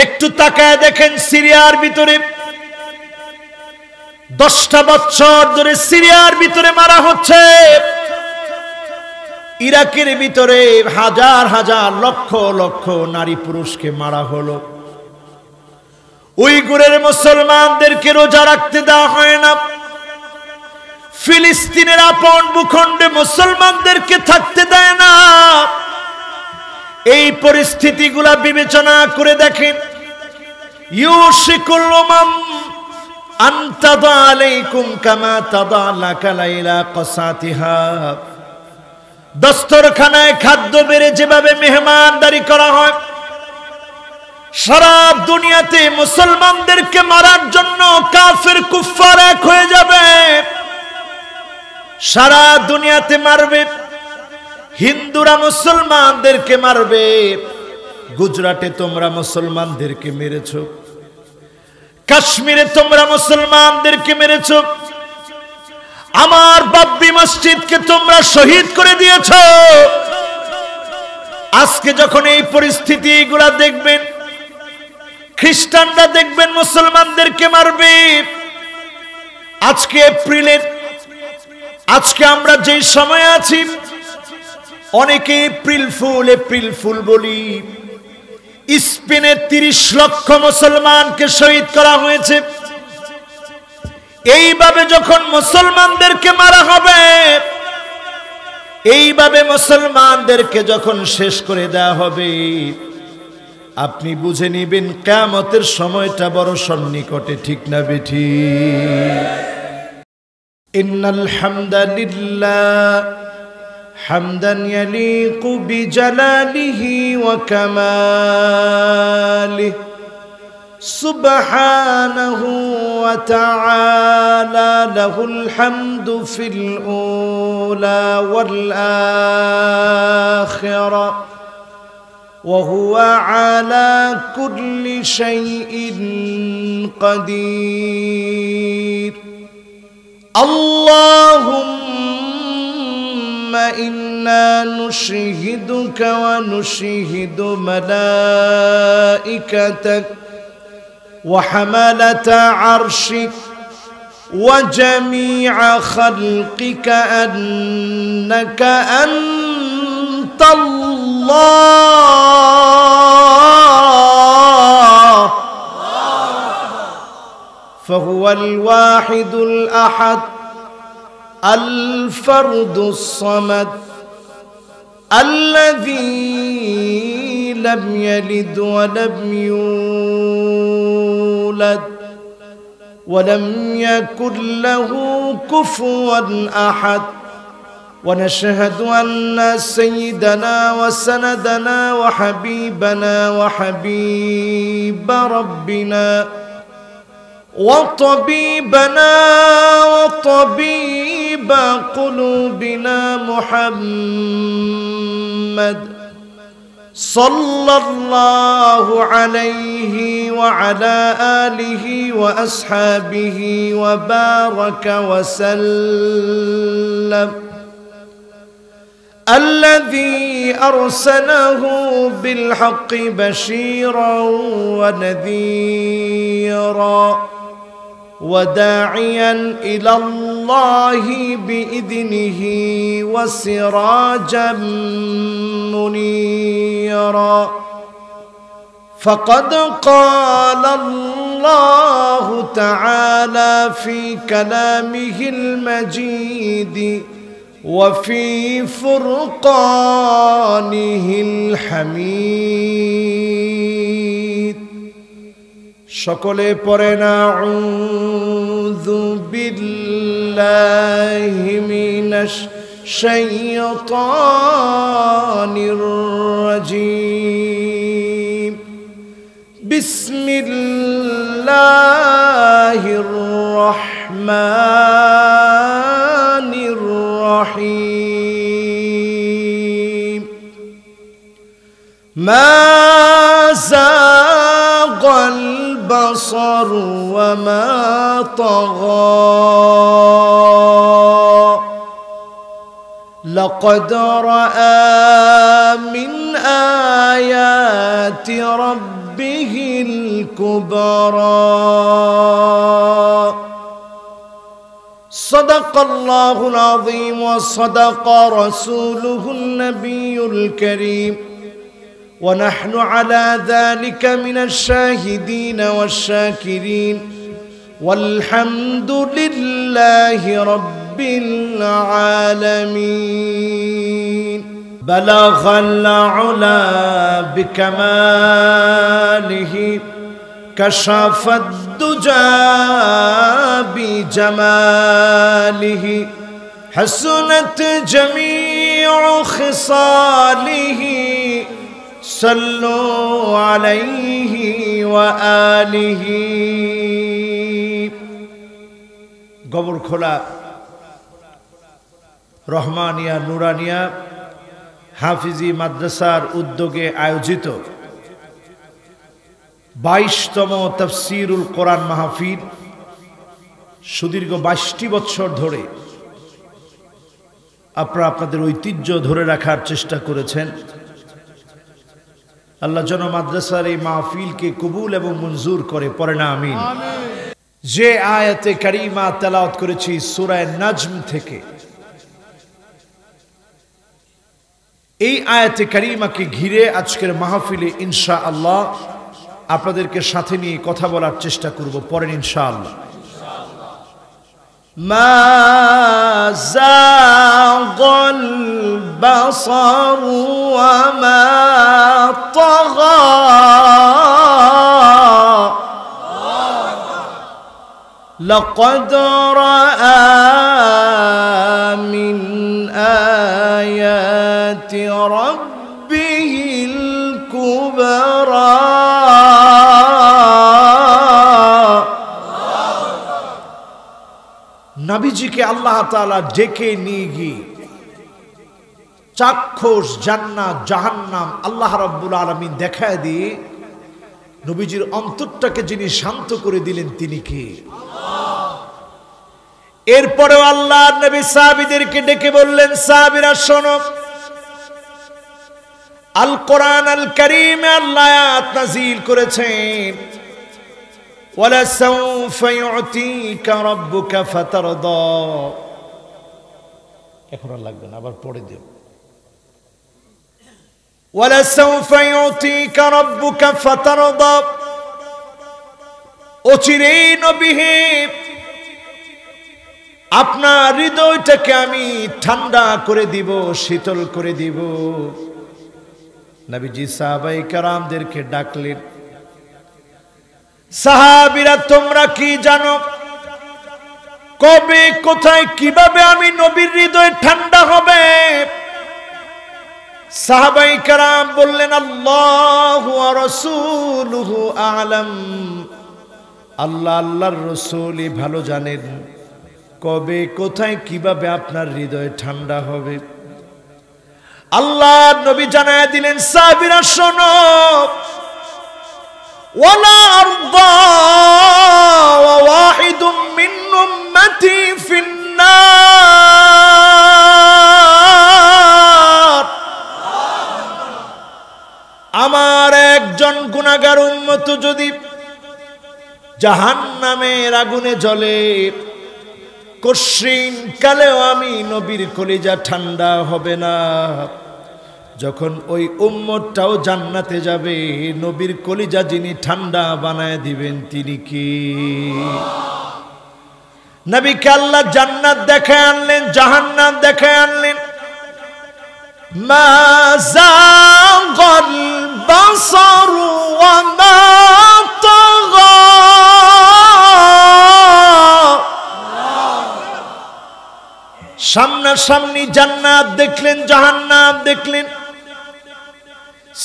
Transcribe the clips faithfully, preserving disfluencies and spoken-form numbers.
एकटू ताकाय देखें सिरियार भीतरे दसटा बछर धरे सिरियार भीतरे मारा होच्छे इराकेर भीतरे हजार हजार लक्ष लक्ष नारी पुरुष के मारा हलो। उइगुरेर मुसलमानदेरके रोजा राखते देওয়া হয় না। फिलिस्तीनेर आपन भूखंडे मुसलमानदेरके थाकते देয় না। এই পরিস্থিতিগুলা বিবেচনা করে দেখেন ইউশিকুল উমাম আন তাদা আলাইকুম কামা তাদা লাকালাইলা কসাতিহা। দস্তরখানায় খাদ্য বেড়ে যেভাবে মেহমানদারি করা হয় সারা দুনিয়াতে মুসলমানদেরকে মারার জন্য কাফের কুফার এক হয়ে যাবে। সারা দুনিয়াতে মারবে, हिंदुरा मुसलमान देर के मारबे। गुजराटे तुम्हरा मुसलमान देर के मेरेछो, काश्मीरे तुम्हरा मुसलमान देर के मेरेछो, आमार बाबरी मस्जिद के तुम्हरा शहीद करे दिएछो। आज के जखन एई परिस्थितिगुला देखबेन, ख्रिस्टानरा देखबेन मुसलमान देर के मारबे। आज के एप्रिले आज के आमरा जे समय आछि अनेके एप्रिल फुल एप्रिल फुल बोली। स्पेने त्रिश लक्ष मुसलमान के शहीद करा हुए छे। एई भावे जखन मुसलमानदेर के मारा होबे, एई भावे मुसलमानदेर के जखन शेष करे देওয়া होबे, आपनी बुझे नेबेन कियामतेर समयटा बड़ सन्निकटे, ठीक ना बेठिक? इन्नाल हामदालिल्लाह حمدا يليق بجلاله وكماله سبحانه وتعالى له الحمد في الأولى والآخرة وهو على كل شيء قدير اللهم إنا نشهدك ونشهد ملائكتك وحملة عرشك وجميع خلقك أنك أنت الله فهو الواحد الأحد الفرد الصمد الذي لم يلد ولم يولد ولم يكن له كفوا أحد ونشهد أن سيدنا وسندنا وحبيبنا وحبيب ربنا وطبيبنا وطبيب قلوبنا محمد صلى الله عليه وعلى آله وأصحابه وبارك وسلم الذي أرسله بالحق بشيرا ونذيرا وداعيا إلى الله بإذنه وسراجا منيرا فقد قال الله تعالى في كلامه المجيد وفي فرقانه الحميد شكله پرنا أعوذ بالله من الشيطان الرجيم بسم الله الرحمن الرحيم ما زاغ البصر وما طغى لقد رأى من آيات ربه به الكبرى صدق الله العظيم وصدق رسوله النبي الكريم ونحن على ذلك من الشاهدين والشاكرين والحمد لله رب العالمين بلغ العلا بكماله كشف الدجى بجماله حسنت جميع خصاله صلوا عليه وآله গোবর খোলা রহমানিয়া নুরানিয়া হাফিজি মাদ্রাসার উদ্যোগে আয়োজিত বাইশতম তাফসীরুল কোরআন মাহফিল সুদীর্ঘ বাইশটি বছর ধরে আপনারা আপনাদের ঐতিহ্য ধরে রাখার চেষ্টা করেছেন। আল্লাহ যেন মাদ্রাসার এই মাহফিলকে কবুল এবং মঞ্জুর করে, পড়ে না আমিন। যে আয়াতে কারিমা তেলাওয়াত করেছি সূরা নাজম থেকে, এই আয়াতে কারিমাকে ঘিরে আজকের মাহফিলে ইনশাআল্লাহ আপনাদেরকে সাথে নিয়ে কথা বলার চেষ্টা করব। পরেন ইনশাআল্লাহ। মা যাগাল বাসার ওয়া মা তাগা লাকাদ রাআ মিন آيات ربه الكبرى নবীজিকে আল্লাহ তাআলা ডেকে নিয়ে গিয়ে চাক্ষুষ জান্নাত জাহান্নাম আল্লাহ রাব্বুল আলামিন দেখায় দিয়ে নবীজির অন্তরটাকে যিনি শান্ত করে দিলেন তিনি কে? এরপরে আল্লাহ নবী সাহাবীদেরকে ডেকে বললেন, সাহাবীরা শোনো, আল কোরআন আল কারীমে আল্লাহ আয়াত নাযিল করেছেন, ওয়ালা সাউফা ইউতিকা রাব্বুকা ফাতারদা। এখন আর লাগবে না, আবার পড়ে দিও। ওয়ালা সাউফা ইউতিকা রাব্বুকা ফাতারদা, অচিরেই নবী আপনার হৃদয়টাকে আমি ঠান্ডা করে দিব, শীতল করে দিব। নবীজি সাহাবাই কারামদেরকে ডাকলেন, সাহাবীরা তোমরা কি জানো কবে কোথায় কিভাবে আমি নবীর হৃদয় ঠান্ডা হবে? সাহাবাই কারাম বললেন, আল্লাহু ওয়া রাসূলুহু আ'লাম, আল্লাহ আল্লাহর রাসূলই ভালো জানেন কবে কোথায় কিভাবে আপনার হৃদয় ঠান্ডা হবে। আল্লাহর নবী জানায় দিলেন, সাহাবীরা শোনো, ওয়ালা আরদা ওয়া ওয়াহিদুম মিন উম্মতি ফিন্নার, আমার একজন গুনাহগার উম্মত যদি জাহান্নামের আগুনে জ্বলে কশিন কালেও আমি নবীর কলিজা ঠান্ডা হবে না। যখন ওই উম্মতটাও জান্নাতে যাবে, নবীর কলিজা যিনি ঠান্ডা বানায় দিবেন তিনি কি? নবীকে আল্লাহ জান্নাত দেখায় আনলেন, জাহান্নাম দেখায় আনলেন। মা যাগাল বাসারু ওয়া মা তাগা, সামনাসামনি জান্নাত দেখলেন, জাহান্নাম দেখলেন,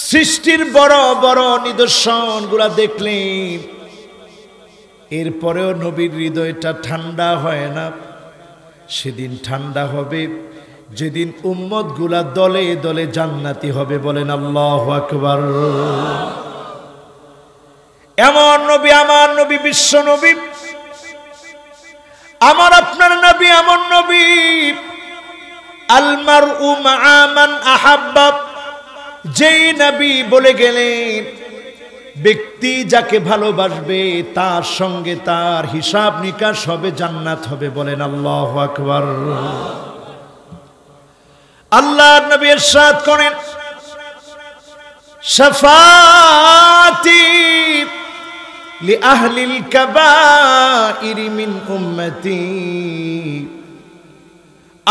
সৃষ্টির বড় বড় নিদর্শন গুলা দেখলেন, এরপরেও নবীর হৃদয়টা ঠান্ডা হয় না। সেদিন ঠান্ডা হবে যেদিন উম্মত গুলা দলে দলে জান্নাতি হবে। বলেন আল্লাহু আকবার। এমন নবী আমার নবী, বিশ্ব নবী, আমার আপনার নবী, এমন নবী, আল মারউ মা মান আহাব্বা, যেই নবী বলে গেলেন ব্যক্তি যাকে ভালোবাসবে তার সঙ্গে তার হিসাব নিকাশ হবে জান্নাত হবে। বলেন আল্লাহু আকবার। আল্লাহর নবী ارشاد করেন শাফাতি লিআহলিল কাবাইর মিন উম্মতি,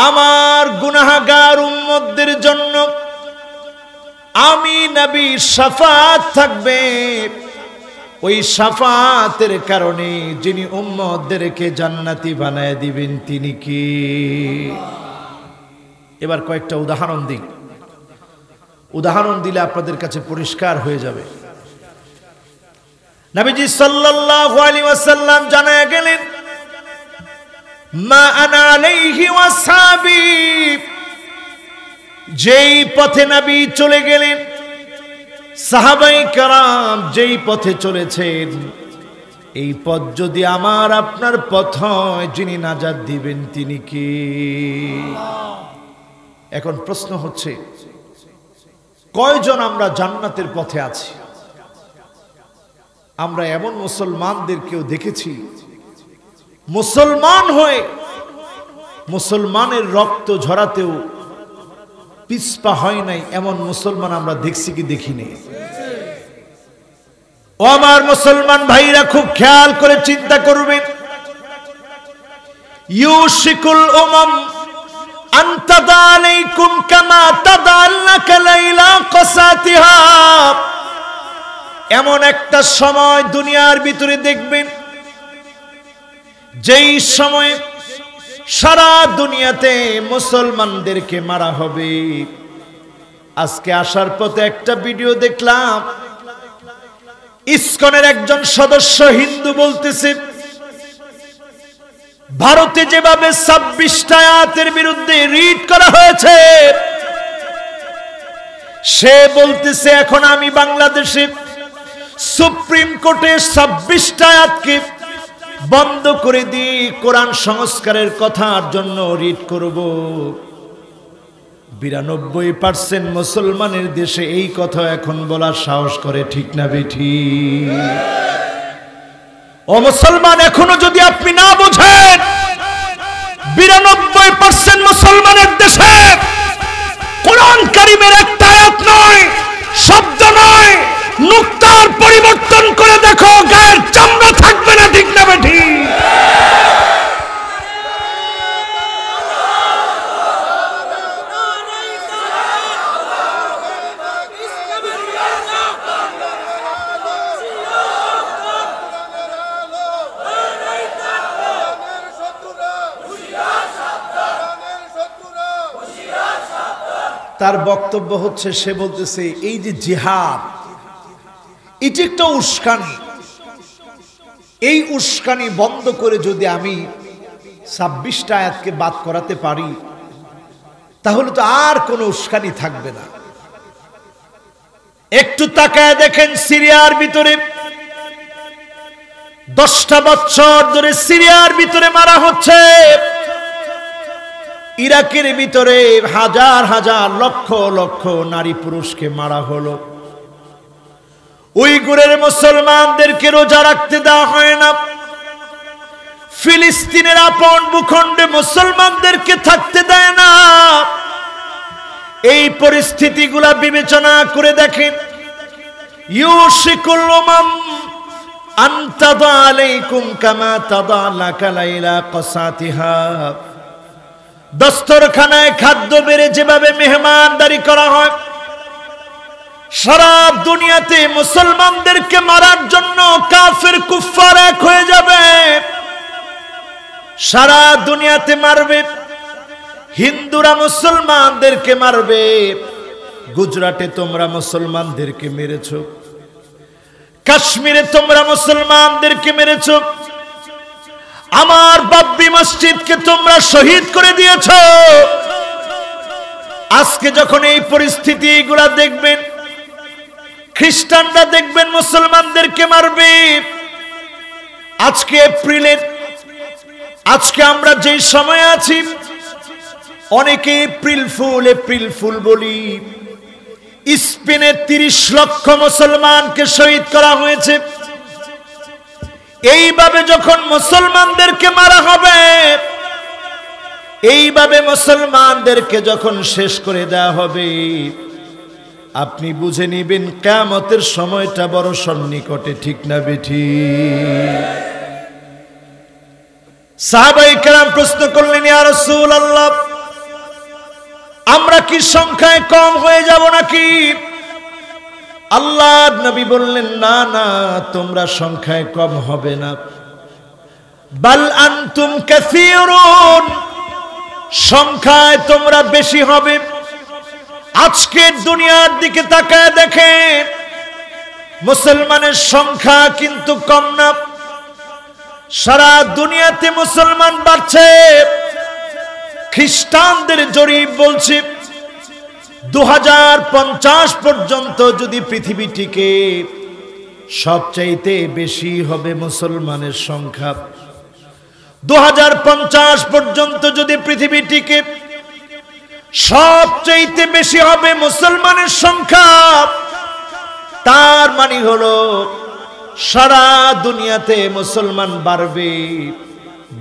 আমার গুনাহগার উম্মতদের জন্য আমি নবী শাফাত থাকবে। ওই শাফাতের কারণে যিনি উম্মতদেরকে জান্নাতি বানায় দিবেন তিনি কি? এবার কয়েকটা উদাহরণ দিই, উদাহরণ দিলে আপনাদের কাছে পরিষ্কার হয়ে যাবে। নবীজি সাল্লাল্লাহু আলাইহি ওয়াসাল্লাম জানায় গেলেন মা আনা আলাইহি ওয়া সাহাবী, যেই পথে নবী চলে গেলেন সাহাবাই কারাম যেই পথে চলেছেন এই পথ যদি আমার আপনার পথ হয় যিনি নাজাত দিবেন তিনি কি? এখন প্রশ্ন হচ্ছে কয়জন আমরা জান্নাতের পথে আছি? আমরা এমন মুসলমানদেরকেও দেখেছি মুসলমান হয়ে মুসলমানের রক্ত ঝরাতেও পিছপা হয় নাই, এমন মুসলমান আমরা দেখছি কি দেখিনি? ও আমার মুসলমান ভাইরা, খুব খেয়াল করে চিন্তা করবেন। ইউশিকুল উমাম আন তাদা আলাইকুম কামা তাদাল্লাকা লাইলা কসাতিহা, এমন একটা সময় দুনিয়ার ভিতরে দেখবেন যেই সময়ে সারা দুনিয়াতে মুসলমানদেরকে মারা হবে। আজকে আসার পথে একটা ভিডিও দেখলাম, ইসকনের একজন সদস্য হিন্দু বলতেছে ভারতে যেভাবে ছাব্বিশটা আয়াতের বিরুদ্ধে রিড করা হয়েছে, সে বলতেছে এখন আমি বাংলাদেশে সুপ্রিম কোর্টে ছাব্বিশটা আয়াতকে বন্ধ করে দি, কোরআন সংস্কারের কথার জন্য রিড করব। বিরানব্বই পার্সেন্ট মুসলমানের দেশে এই কথা এখন বলার সাহস করে, ঠিক না বেঠি? ও মুসলমান, এখনো যদি আপনি না বোঝেন বিরানব্বই পার্সেন্ট মুসলমানের দেশে কোরআন কারিমের একটা আয়াত নয়, শব্দ নয়, নুক্তার পরিবর্তন করে দেখো গায়ের চামড়া থাকবে না, ঠিক না বেঠি? তার বক্তব্য হচ্ছে, সে বলতেছে এই যে জিহাদ এটি একটা উস্কানি, এই উস্কানি বন্ধ করে যদি আমি ছাব্বিশটা আয়াতকে বাদ করাতে পারি তাহলে তো আর কোনো উস্কানি থাকবে না। একটু তাকায় দেখেন সিরিয়ার ভিতরে দশটা বছর ধরে সিরিয়ার ভিতরে মারা হচ্ছে, ইরাকের ভিতরে হাজার হাজার লক্ষ লক্ষ নারী পুরুষকে মারা হলো, উইগুরের মুসলমানদেরকে রোজা রাখতে দেওয়া হয় না, ফিলিস্তিনের আপন ভূখণ্ডে মুসলমানদেরকে থাকতে দেয় না। এই পরিস্থিতিগুলা বিবেচনা করে দেখেন ইউশিকুল উমাম আন তাদা আলাইকুম কামা তাদাল্লাকা লাইলা কসাতিহা, দস্তরখানায় খাদ্য বেড়ে যেভাবে মেহমানদারি করা হয় সারা দুনিয়াতে মুসলমানদেরকে মারার জন্য কাফের কুফার এক হয়ে যাবে, সারা দুনিয়াতে মারবে, হিন্দুরা মুসলমানদেরকে মারবে। গুজরাটে তোমরা মুসলমানদেরকে মেরেছ, কাশ্মীরে তোমরা মুসলমানদেরকে মেরেছ, আমার বাবরি মসজিদকে তোমরা শহীদ করে দিয়েছ। আজকে যখন এই পরিস্থিতিগুলা দেখবেন খ্রিস্টানরা দেখবেন মুসলমানদেরকে মারবে। আজকে এপ্রিলের আজকে আমরা যে সময় আছি অনেকে এপ্রিল ফুল এপ্রিল ফুল বলি, स्पेने त्रिश लक्ष मुसलमान के शहीद करा हुए थे। जखन मुसलमान देरके मारा होबे এইভাবে মুসলমানদেরকে যখন শেষ করে দেয়া হবে আপনি বুঝে নেবেন কিয়ামতের সময়টা বড় সন্নিকটে, ঠিক না বেঠিক? সাহাবায়ে কেরাম প্রশ্ন করলেন, ইয়া রাসূলুল্লাহ আমরা কি সংখ্যায় কম হয়ে যাব নাকি? আল্লাহর নবী বললেন, না না, তোমরা সংখ্যায় কম হবে না। বাল আনতুম কাসীরুন, সংখ্যায় তোমরা বেশি হবে। আজকের দুনিয়ার দিকে তাকায় দেখে মুসলমানের সংখ্যা কিন্তু কম না, সারা দুনিয়াতে মুসলমান বাড়ছে। খ্রিস্টানদের জরিপ বলছে দুই হাজার পঞ্চাশ পর্যন্ত যদি পৃথিবীটিকে সবচাইতে বেশি হবে মুসলমানের সংখ্যা। দুই হাজার পঞ্চাশ পর্যন্ত যদি পৃথিবীটিকে সবচাইতে বেশি হবে মুসলমানের সংখ্যা, তার মানে হলো সারা দুনিয়াতে মুসলমান বাড়বে,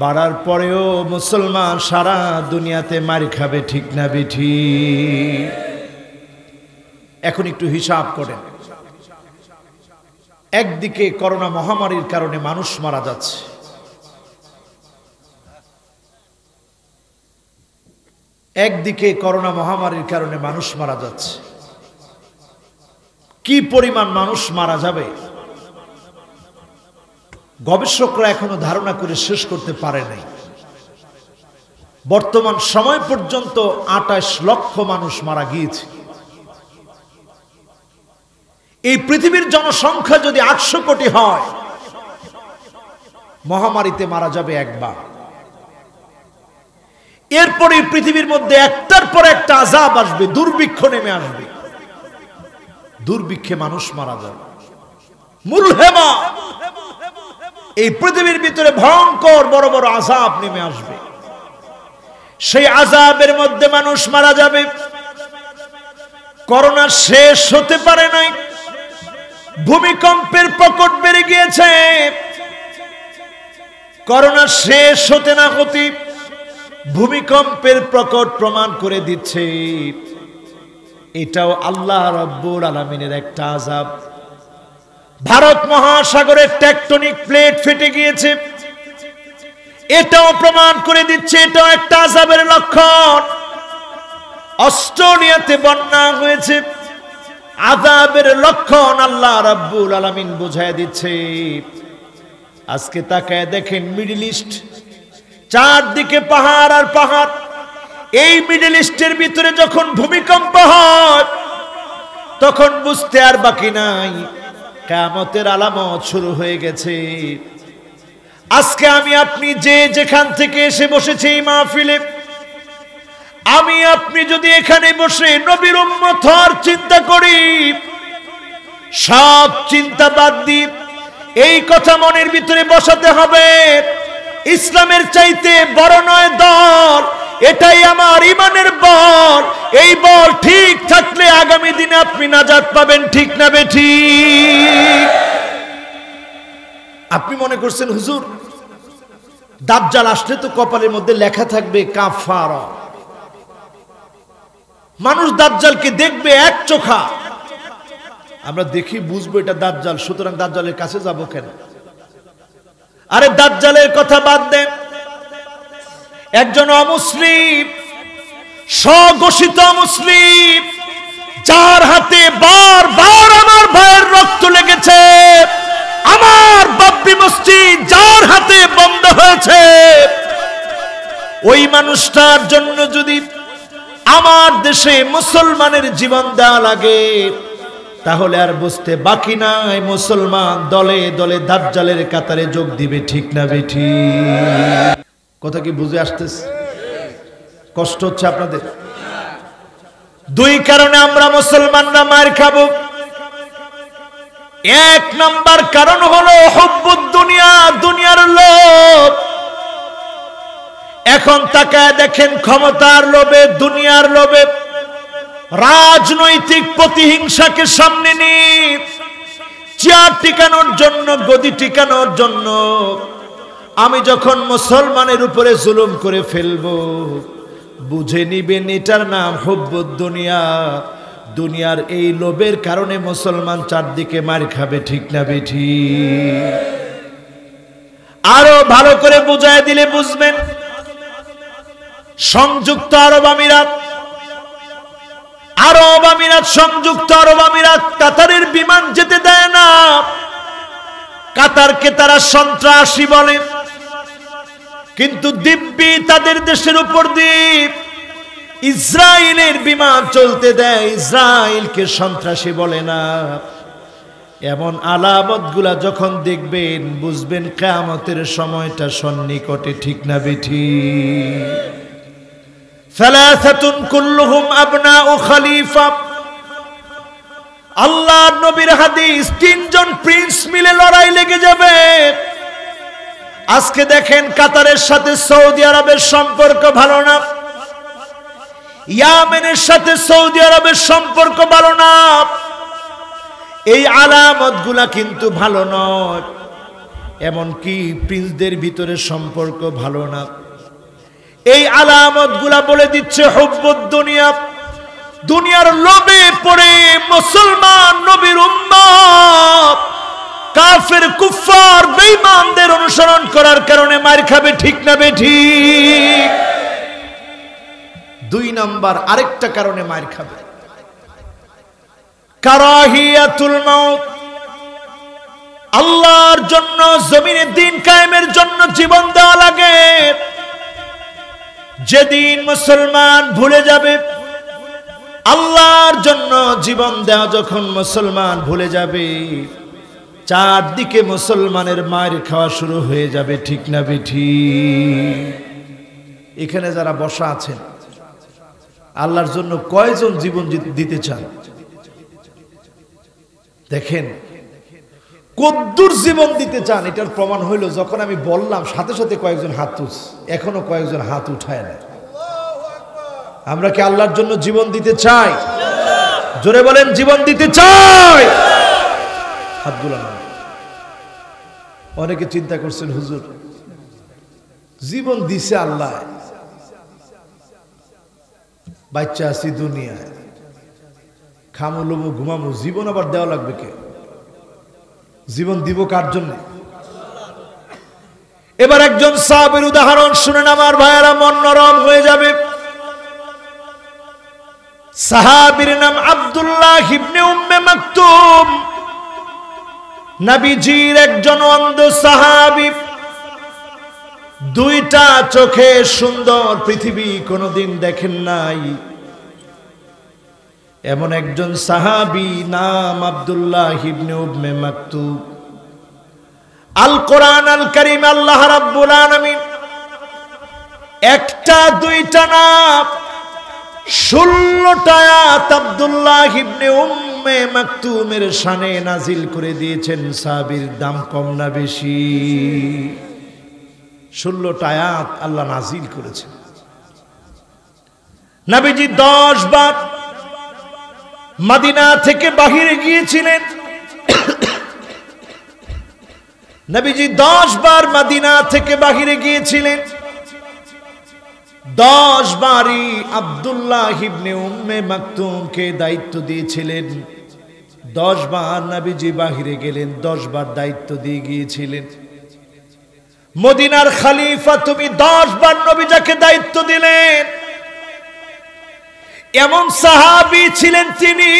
বাড়ার পরেও মুসলমান সারা দুনিয়াতে মার খাবে, ঠিক না বেঠিক? এখন একটু হিসাব করেন, একদিকে করোনা মহামারীর কারণে মানুষ মারা যাচ্ছে, একদিকে করোনা মহামারীর কারণে মানুষ মারা যাচ্ছে, কি পরিমাণ মানুষ মারা যাবে গবেষকরা এখনো ধারণা করে শেষ করতে পারে নাই। বর্তমান সময় পর্যন্ত আটাশ লক্ষ মানুষ মারা গিয়েছে। এই পৃথিবীর জনসংখ্যা যদি আটশো কোটি হয়, মহামারীতে মারা যাবে একবার। এরপরে পৃথিবীর মধ্যে একটার পর একটা আযাব আসবে, দুর্ভিক্ষ নেমে আসবে, দুর্ভিক্ষে মানুষ মারা যাবে। মুলহেমা এই পৃথিবীর ভিতরে ভয়ঙ্কর বড় বড় আযাব নেমে আসবে, সেই আযাবের মধ্যে মানুষ মারা যাবে। করোনা শেষ হতে পারে নাই, ভূমিকম্পের প্রকট বেড়ে গিয়েছে। করোনা শেষ হতে না হতে ভূমিকম্পের প্রকট প্রমাণ করে দিচ্ছে এটাও আল্লাহ রাব্বুল আলামিনের একটা আযাব। ভারত মহাসাগরের টেকটনিক প্লেট ফেটে গিয়েছে, এটাও প্রমাণ করে দিচ্ছে এটাও একটা আযাবের লক্ষণ। অস্ট্রেলিয়াতে বন্যা হয়েছে, আযাবের লক্ষণ আল্লাহ রাব্বুল আলামিন বুঝায় দিচ্ছে। আজকে তাকায় দেখেন মিডল ইস্ট, চারদিকে পাহাড় আর পাহাড়। এই মিডল ইস্টের ভিতরে যখন ভূমিকম্প হয় তখন বুঝতে আর বাকি নাই কিয়ামতের আলামত শুরু হয়ে গেছে। আজকে আমি আপনি যে যেখান থেকে এসে বসেছি মাহফিলে, আমি আপনি যদি এখানে বসে নবীর উম্মত হওয়ার চিন্তা করি, সব চিন্তা বাদ দিয়ে এই কথা মনের ভিতরে বসাতে হবে ইসলামের চাইতে বড় নয় দল, এটাই আমার ইমানের বল। এই বল ঠিক থাকলে আগামী দিনে আপনি নাজাত পাবেন, ঠিক না বেঠিক? আপনি মনে করছেন হুজুর দাজ্জাল আসলে তো কপালের মধ্যে লেখা থাকবে কাফারা, মানুষ দাজ্জালকে দেখবে এক চোখা, আমরা দেখি বুঝবো এটা দাজ্জাল, সুতরাং দাজ্জালের কাছে যাব কেন? আরে দাজ্জালের কথা বাদ দেন, একজন অমুসলিম স্বঘোষিত মুসলিম যার হাতে বারবার আমার ভাইয়ের রক্ত লেগেছে, আমার বাবরি মসজিদ যার হাতে বন্ধ হয়েছে, ওই মানুষটার জন্য যদি আমার দেশে মুসলমানের জীবন দেওয়া লাগে তাহলে আর বুঝতে বাকি নাই মুসলমান দলে দলে দাজ্জালের কাতারে যোগ দিবে, ঠিক না বেঠিক? কথা কি বুঝে আসতেছে? কষ্ট হচ্ছে আপনাদের? দুই কারণে আমরা মুসলমানরা মার খাবো। এক নাম্বার কারণ হলো হুব্বুদ দুনিয়া, দুনিয়ার লোভ। এখন তাকায় দেখেন ক্ষমতার লোভে, দুনিয়ার লোভে রাজনৈতিক প্রতিহিংসাকে সামনে নিয়ে চেয়ার টিকানোর জন্য গদি টিকানোর জন্য আমি যখন মুসলমানের উপরে জুলুম করে ফেলবো বুঝে নিবেন এটার নাম হুব্বুদ দুনিয়া। দুনিয়ার এই লোভের কারণে মুসলমান চারদিকে মার খাবে, ঠিক না ঠিক? আরো ভালো করে বুঝায় দিলে বুঝবেন। সংযুক্ত আরব আমিরাত আরব আমিরাত সংযুক্ত আরব আমিরাত কাতারের বিমান যেতে দেয় না। কাতারকে তারা সন্ত্রাসী বলে, কিন্তু দিব্যি তাদের দেশের উপর দিয়ে ইসরায়েলের বিমান চলতে দেয়, ইসরায়েলকে সন্ত্রাসী বলে না। এমন আলামতগুলা যখন দেখবেন বুঝবেন কিয়ামতের সময়টা সন্নিকটে, ঠিক না ঠিক? সালাসাতুন কুল্লুহুম আবনাউ খলিফা। আল্লাহ নবীর হাদিস, তিনজন প্রিন্স মিলে লড়াই লেগে যাবে। আজকে দেখেন কাতারের সাথে সৌদি আরবের সম্পর্ক ভালো না, ইয়ামেনের সাথে সৌদি আরবের সম্পর্ক ভালো না। এই আলামতগুলা কিন্তু ভালো নয়, এমনকি প্রিন্সদের ভিতরে সম্পর্ক ভালো না। এই আলামতগুলা বলে দিচ্ছে হুব্বুদ দুনিয়া। দুনিয়ার লোভে পড়ে মুসলমান নবীর উম্মত কাফের কুফার বেঈমানদের অনুসরণ করার কারণে মার খাবে, ঠিক না ঠিক? দুই নাম্বার আরেকটা কারণে মার খাবে, কারাহিয়াতুল মাউত। আল্লাহর জন্য জমিনে দিন কায়েমের জন্য জীবন দেওয়া লাগে। যেদিন মুসলমান ভুলে যাবে আল্লাহর জন্য জীবন দেওয়া, যখন মুসলমান ভুলে যাবে চারদিকে মুসলমানের মার খাওয়া শুরু হয়ে যাবে, ঠিক না ঠিক? এখানে যারা বসা আছেন আল্লাহর জন্য কয়জন জীবন দিতে চান? দেখেন কদ্দুর জীবন দিতে চান, এটার প্রমাণ হইল যখন আমি বললাম সাথে সাথে কয়েকজন হাত তুলছে, এখনো কয়েকজন হাত উঠায় না। আমরা কি আল্লাহর জন্য জীবন দিতে চাই? জোরে বলেন, জীবন দিতে চাই। হাতগুলো না। অনেকে চিন্তা করছেন হুজুর জীবন দিছে আল্লাহ, বাচ্চা আছি দুনিয়ায়, খামো লোবো ঘুমামো, জীবন আবার দেওয়া লাগবে কে? জীবন দিব কার জন্য? এবার একজন সাহাবের উদাহরণ শুনেন আমার ভাইয়েরা, মন নরম হয়ে যাবে। সাহাবীর নাম আব্দুল্লাহ ইবনে উম্মে মাকতুম। নবীজির একজন অন্ধ সাহাবী, দুইটা চোখে সুন্দর পৃথিবী কোনোদিন দেখেন নাই। এমন একজন সাহাবী, নাম আব্দুল্লাহ ইবনে উম্মে মাকতুম। আল কোরআন আল কারীম আল্লাহ রাব্বুল আলামিন একটা দুইটা না ষোলোটা আয়াত আব্দুল্লাহ ইবনে উম্মে মাকতুমের শানে নাজিল করে দিয়েছেন। সাহাবীর দাম কম না বেশি? ষোলোটা আয়াত আল্লাহ নাজিল করেছেন। নবীজি দশ বার মদিনা থেকে বাহিরে গিয়েছিলেন। নবীজি দশ বার মদিনা থেকে বাহিরে গিয়েছিলেন। দশ বারই আব্দুল্লাহ ইবনে উম্মে মাকতুমকে দায়িত্ব দিয়েছিলেন। দশ বার নবীজি বাহিরে গেলেন, দশ বার দায়িত্ব দিয়ে গিয়েছিলেন। মদিনার খলিফা তুমি, দশ বার নবী যাকে দায়িত্ব দিলেন এমন সাহাবী ছিলেন তিনি।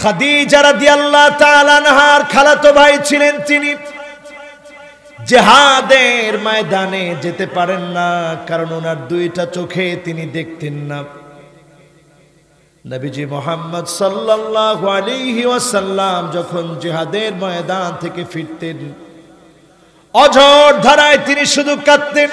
খাদিজা রাদিয়াল্লাহু তাআলা আনহার খালাতো ভাই ছিলেন তিনি। জিহাদের ময়দানে যেতে পারেন না, কারণ ওনার দুইটা চোখে তিনি দেখতেন না। নবীজি মুহাম্মদ সাল্লাল্লাহু আলাইহি ওয়াসাল্লাম যখন জিহাদের ময়দান থেকে ফিরতেন অঝোর ধারায় তিনি শুধু কাঁদতেন।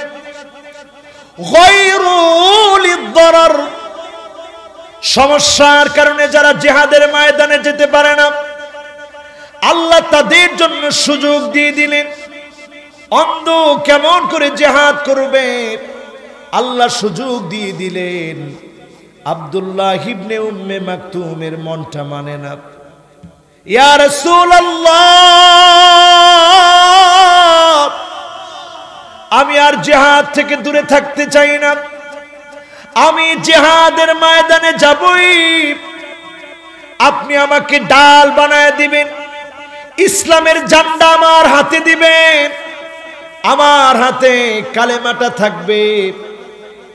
সমস্যার কারণে যারা জিহাদের ময়দানে যেতে পারে না আল্লাহ তাদের জন্য সুযোগ দিয়ে দিলেন। অন্ধ কেমন করে জিহাদ করবে আল্লাহ সুযোগ দিয়ে দিলেন। अब्दुल्लाह इब्ने उम्मे मकतूमेर मनटा माने ना। या रसूल अल्लाह आमी आर जिहाद थेके दूरे थाकते चाइ ना, आमी जिहादेर मैदाने जाबई। आपनी आमाके डाल बनाय दिबेन, इस्लामेर झंडा आमार हाथे दिबेन, आमार हाथे कालेमाटा थाकबे,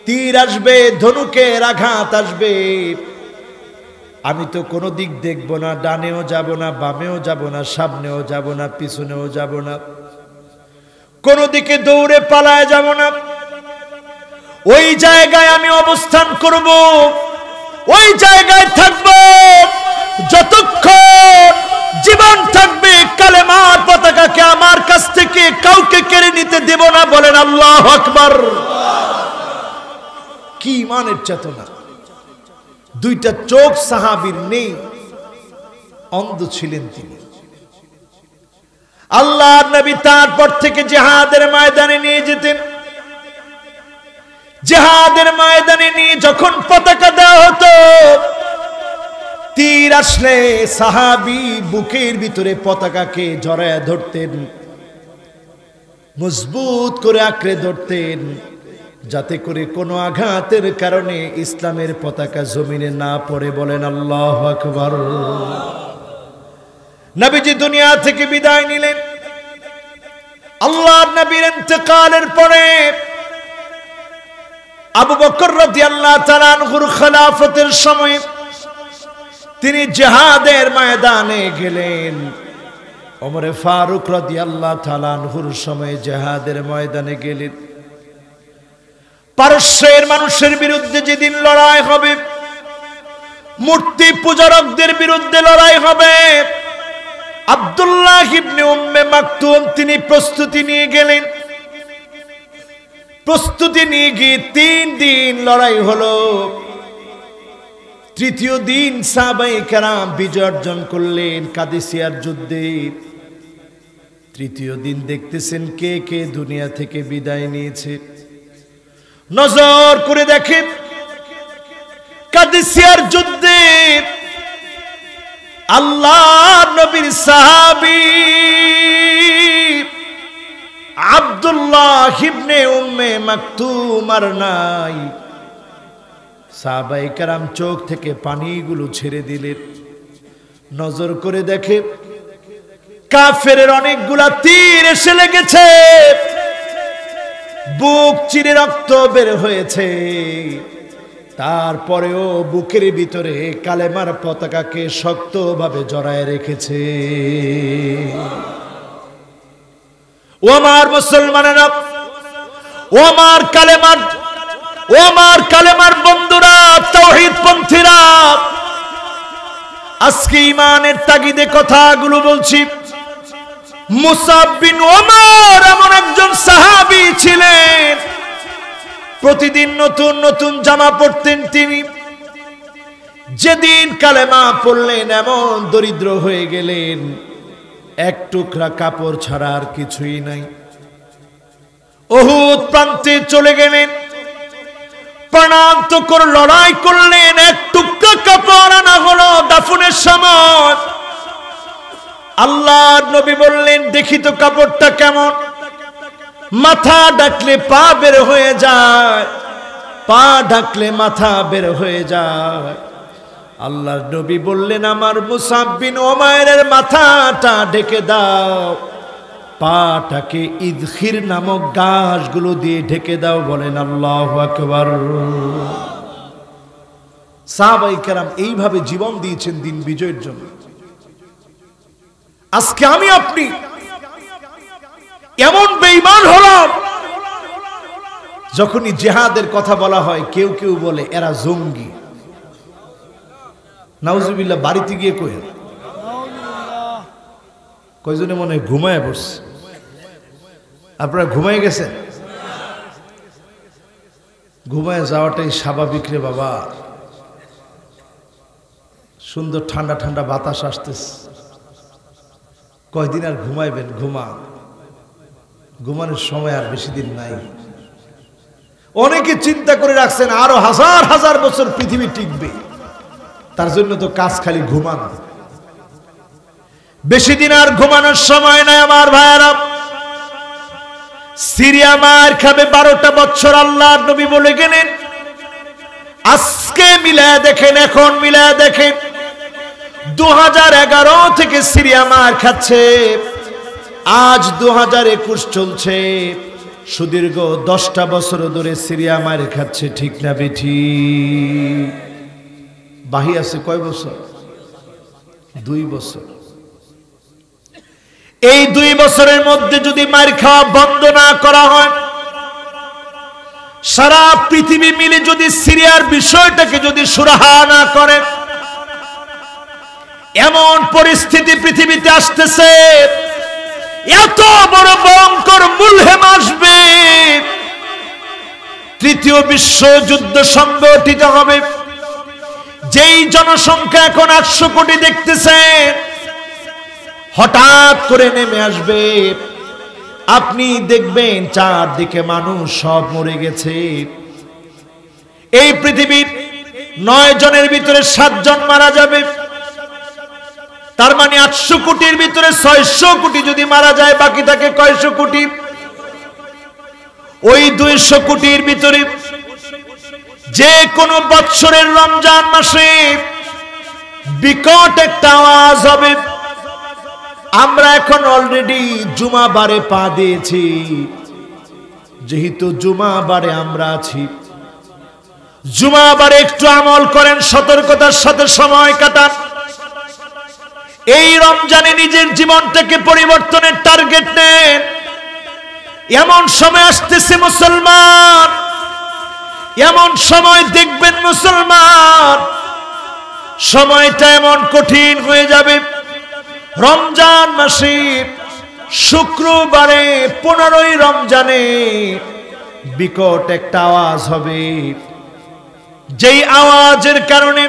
तीर आसबे, धनुकेर आघात आसबे। आमी तो कोनो दिक देखबो ना, डानेओ जाबो ना, बामेओ जाबो ना, सामनेओ जाबो ना, पिछनेओ जाबो ना, कोनो दिके दौड़े पालाय जाबो ना। ओई जायगाय आमी अवस्थान करबो, ओई जायगाय थाकबो যতক্ষণ জীবন থাকবে। কালেমার পতাকাকে আমার কাছ থেকে কাউকে কেড়ে নিতে দেব না। বলেন আল্লাহু আকবার। কি ইমানের চেতনা! দুইটা চোখ সাহাবীর নেই, অন্ধ ছিলেন তিনি। আল্লাহর নবী তারপর থেকে জিহাদের ময়দানে নিয়ে যেতেন। জিহাদের ময়দানে নিয়ে যখন পতাকা দেওয়া হতো, तीर आसले साहाबी बुकेर भीतरे पताकाके जड़ाय धरतेन, मजबूत करे आकड़े धरतेन, जाते करे कोनो आघातेर कारणे इस्लामेर पताका जमीने ना पड़े। बोलेन आल्लाहु आकबर। नबीजी दुनिया थेके विदाय निलेन। आल्लाहर नबीर इंतकालेर परे আবু বকর রাদিয়াল্লাহু তাআলা আনহুর খেলাফতের সময় তিনি জিহাদের ময়দানে গেলেন। ওমর ফারুক রাদিয়াল্লাহু তাআলা আনহুর সময়ে জিহাদের ময়দানে গেলেন। পারস্যের মানুষের বিরুদ্ধে যেদিন লড়াই হবে, মূর্তি পূজারকদের বিরুদ্ধে লড়াই হবে, আব্দুল্লাহ ইবনে উম্মে মাকতুম তিনি প্রস্তুতি নিয়ে গেলেন। প্রস্তুতি নিয়ে গিয়ে তিন দিন লড়াই হলো। তৃতীয় দিন সাহাবায়ে কেরাম বিজয় অর্জন করলেন কাদিসিয়ার যুদ্ধে। তৃতীয় দিন দেখতেছেন কে কে দুনিয়া থেকে বিদায় নিয়েছে। নজর করে দেখেন কাদিসিয়ার যুদ্ধে আল্লাহর নবীর সাহাবী আব্দুল্লাহ ইবনে উম্মে মাকতুম আর নাই। সাহাবায়ে কেরাম চোখ থেকে পানিগুলো ছেড়ে দিলেন। নজর করে দেখে কাফেরের অনেকগুলা তীর এসে লেগেছে, বুক চিরে রক্ত বের হয়েছে, তারপরেও বুকের ভিতরে কালেমার পতাকাকে শক্তভাবে জড়ায় রেখেছে। ও আমার মুসলমানেরা, ও আমার কালেমার ও আমার কালেমার বন্ধুরা, তাওহীদ পন্থীরা, আজকে ইমানের তাগিদে কথাগুলো বলছি। মুসআব বিন ওমর এমন একজন সাহাবী ছিলেন, প্রতিদিন নতুন নতুন জামা পরতেন তিনি। যেদিন কালেমা পড়লেন এমন দরিদ্র হয়ে গেলেন, এক টুকরা কাপড় ছাড়া আর কিছুই নাই। উহুদ প্রান্তে চলে গেলেন, প্রাণান্তকর লড়াই করলেন, এক টুকরা কাপড় আনা হলো। দাফনের সময় আল্লাহর নবী বললেন, দেখি তো কাপড়টা কেমন। মাথা ঢাকলে পা বের হয়ে যায়, পা ঢাকলে মাথা বের হয়ে যায়। আল্লাহর নবী বললেন, আমার মুসআব বিন উমাইরের মাথাটা ঢেকে দাও, পাটাকে ইদখির নামক ঘাসগুলো দিয়ে ঢেকে দাও। বলেন আল্লাহু আকবার। সাহাবায়ে কেরাম এইভাবে জীবন দিয়েছেন দিন বিজয়ের জন্য। আজকে আমি আপনি এমন বেঈমান হলাম, যখনই জিহাদের কথা বলা হয় কেউ কেউ বলে এরা জঙ্গি। নাউজুবিল্লাহ। বাড়িতে গিয়ে কই কয়জনে মনে হয় ঘুমায় পড়ছে। আপনারা ঘুমায় গেছেন? ঘুমায় যাওয়াটাই স্বাভাবিক রে বাবা। সুন্দর ঠান্ডা ঠান্ডা বাতাস আসতেছে, কয়দিন আর ঘুমাইবেন? ঘুমান, ঘুমানোর সময় আর বেশি দিন নাই। अनेके चिंता करे राखছেন आरो हजार हजार बछर पृथ्वी टिकबे तार जन्य तो काज खाली घुमानो बेशी दिन आर घुमानोर समय नाई आमार भाइयारा सिरिया मार खाबे बारोटा बछर आल्लाहर नबी बोले गेलेन आजके मिलाया देखें एखन मिलाया देखें दो हज़ार ग्यारह थेके सिरिया मार खाচ্ছে आज दो हज़ार इक्कीस चलছে सुदीर्घ दसटा बছর धरे सिरिया मार खाচ্ছে ठीक ना बेठिक बाही आछे कय बছর दुई बছর এই দুই বছরের মধ্যে যদি মার খাওয়া বন্ধ না করা হয় সারা পৃথিবী মিলে যদি সিরিয়ার বিষয়টাকে যদি সুরাহা না করে এমন পরিস্থিতি পৃথিবীতে আসতেছে এত বড় ভয়ঙ্কর মুলহেম আসবে তৃতীয় বিশ্বযুদ্ধ সংগঠিত হবে যেই জনসংখ্যা এখন আটশো কোটি দেখতেছে হঠাৎ করে নেমে আসবে আপনি দেখবেন চারদিকে মানুষ সব মরে গেছে এই পৃথিবীর নয় জনের ভিতরে সাত জন মারা যাবে তার মানে আটশো কোটির ভিতরে ছয়শ কোটি যদি মারা যায় বাকি থাকে কয়শ কোটি ওই দুইশ কোটির ভিতরে যে কোনো বৎসরের রমজান মাসে বিকট একটা আওয়াজ হবে আমরা এখন অলরেডি জুমাবারে পা দিয়েছি যেহেতু জুমাবারে আমরা আছি জুমাবারে একটু আমল করেন সতর্কতার সাথে সময় কাটান এই রমজানে নিজের জীবনটাকে পরিবর্তনের টার্গেট নেন এমন সময় আসতেছে মুসলমান এমন সময় দেখবেন মুসলমান সময়টা এমন কঠিন হয়ে যাবে রমজান মাসে শুক্রবারে পনেরোই রমজানে বিকট একটা আওয়াজ হবে যেই আওয়াজের কারণে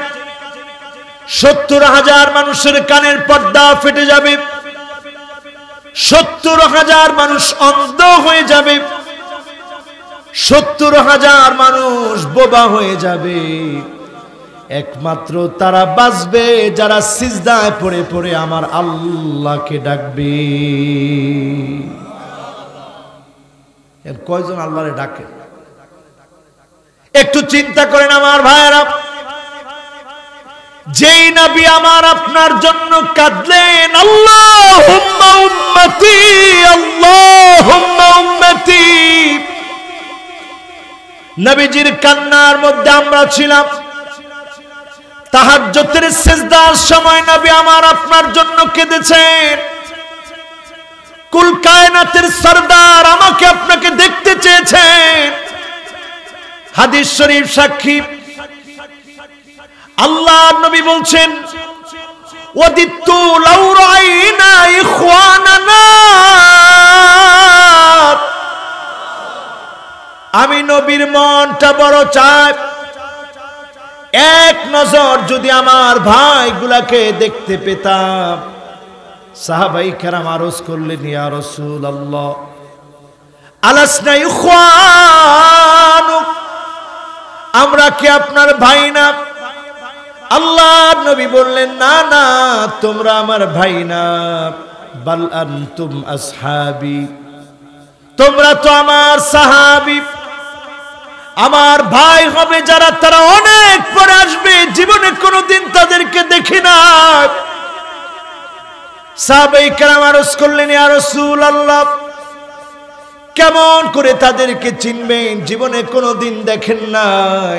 সত্তর হাজার মানুষের কানের পর্দা ফেটে যাবে সত্তর হাজার মানুষ অন্ধ হয়ে যাবে সত্তর হাজার মানুষ বোবা হয়ে যাবে একমাত্র তারা বাঁচবে যারা সিজদায় পড়ে পড়ে আমার আল্লাহকে ডাকবে এর কয়জন আল্লাহরে ডাকে একটু চিন্তা করেন আমার ভাইরা যেই নবী আমার আপনার জন্য কাঁদলেন আল্লাহুম্মা উম্মতি আল্লাহুম্মা উম্মতি নবীজির কান্নার মধ্যে আমরা ছিলাম তাহাজ্জুদের সিজদার সময় নবী আমার আপনার জন্য কেঁদেছেন কুল কায়নাতের সরদার আমাকে আপনাকে দেখতে চেয়েছেন হাদিস শরীফ সাক্ষী আল্লাহ নবী বলছেন ওয়াদিতু লাউ রাইনা ইখওয়ানানা আমি নবীর মনটা বড় চায় এক নজর যদি আমার ভাইগুলাকে দেখতে পেতাম সাহাবাই কেরাম আরজ করলেন ইয়া রাসূলুল্লাহ আলাসনা ইখওয়ানুক আমরা কি আপনার ভাই না আল্লাহর নবী বললেন না না তোমরা আমার ভাই না বাল আনতুম আসহাবি তোমরা তো আমার সাহাবী আমার ভাই হবে যারা তারা অনেক পরে আসবে জীবনে কোনদিন তাদেরকে দেখি না সাহাবায়ে কেরাম আরজ করলেন ইয়া রাসূলুল্লাহ কেমন করে তাদেরকে চিনবেন জীবনে কোনদিন দেখেন নাই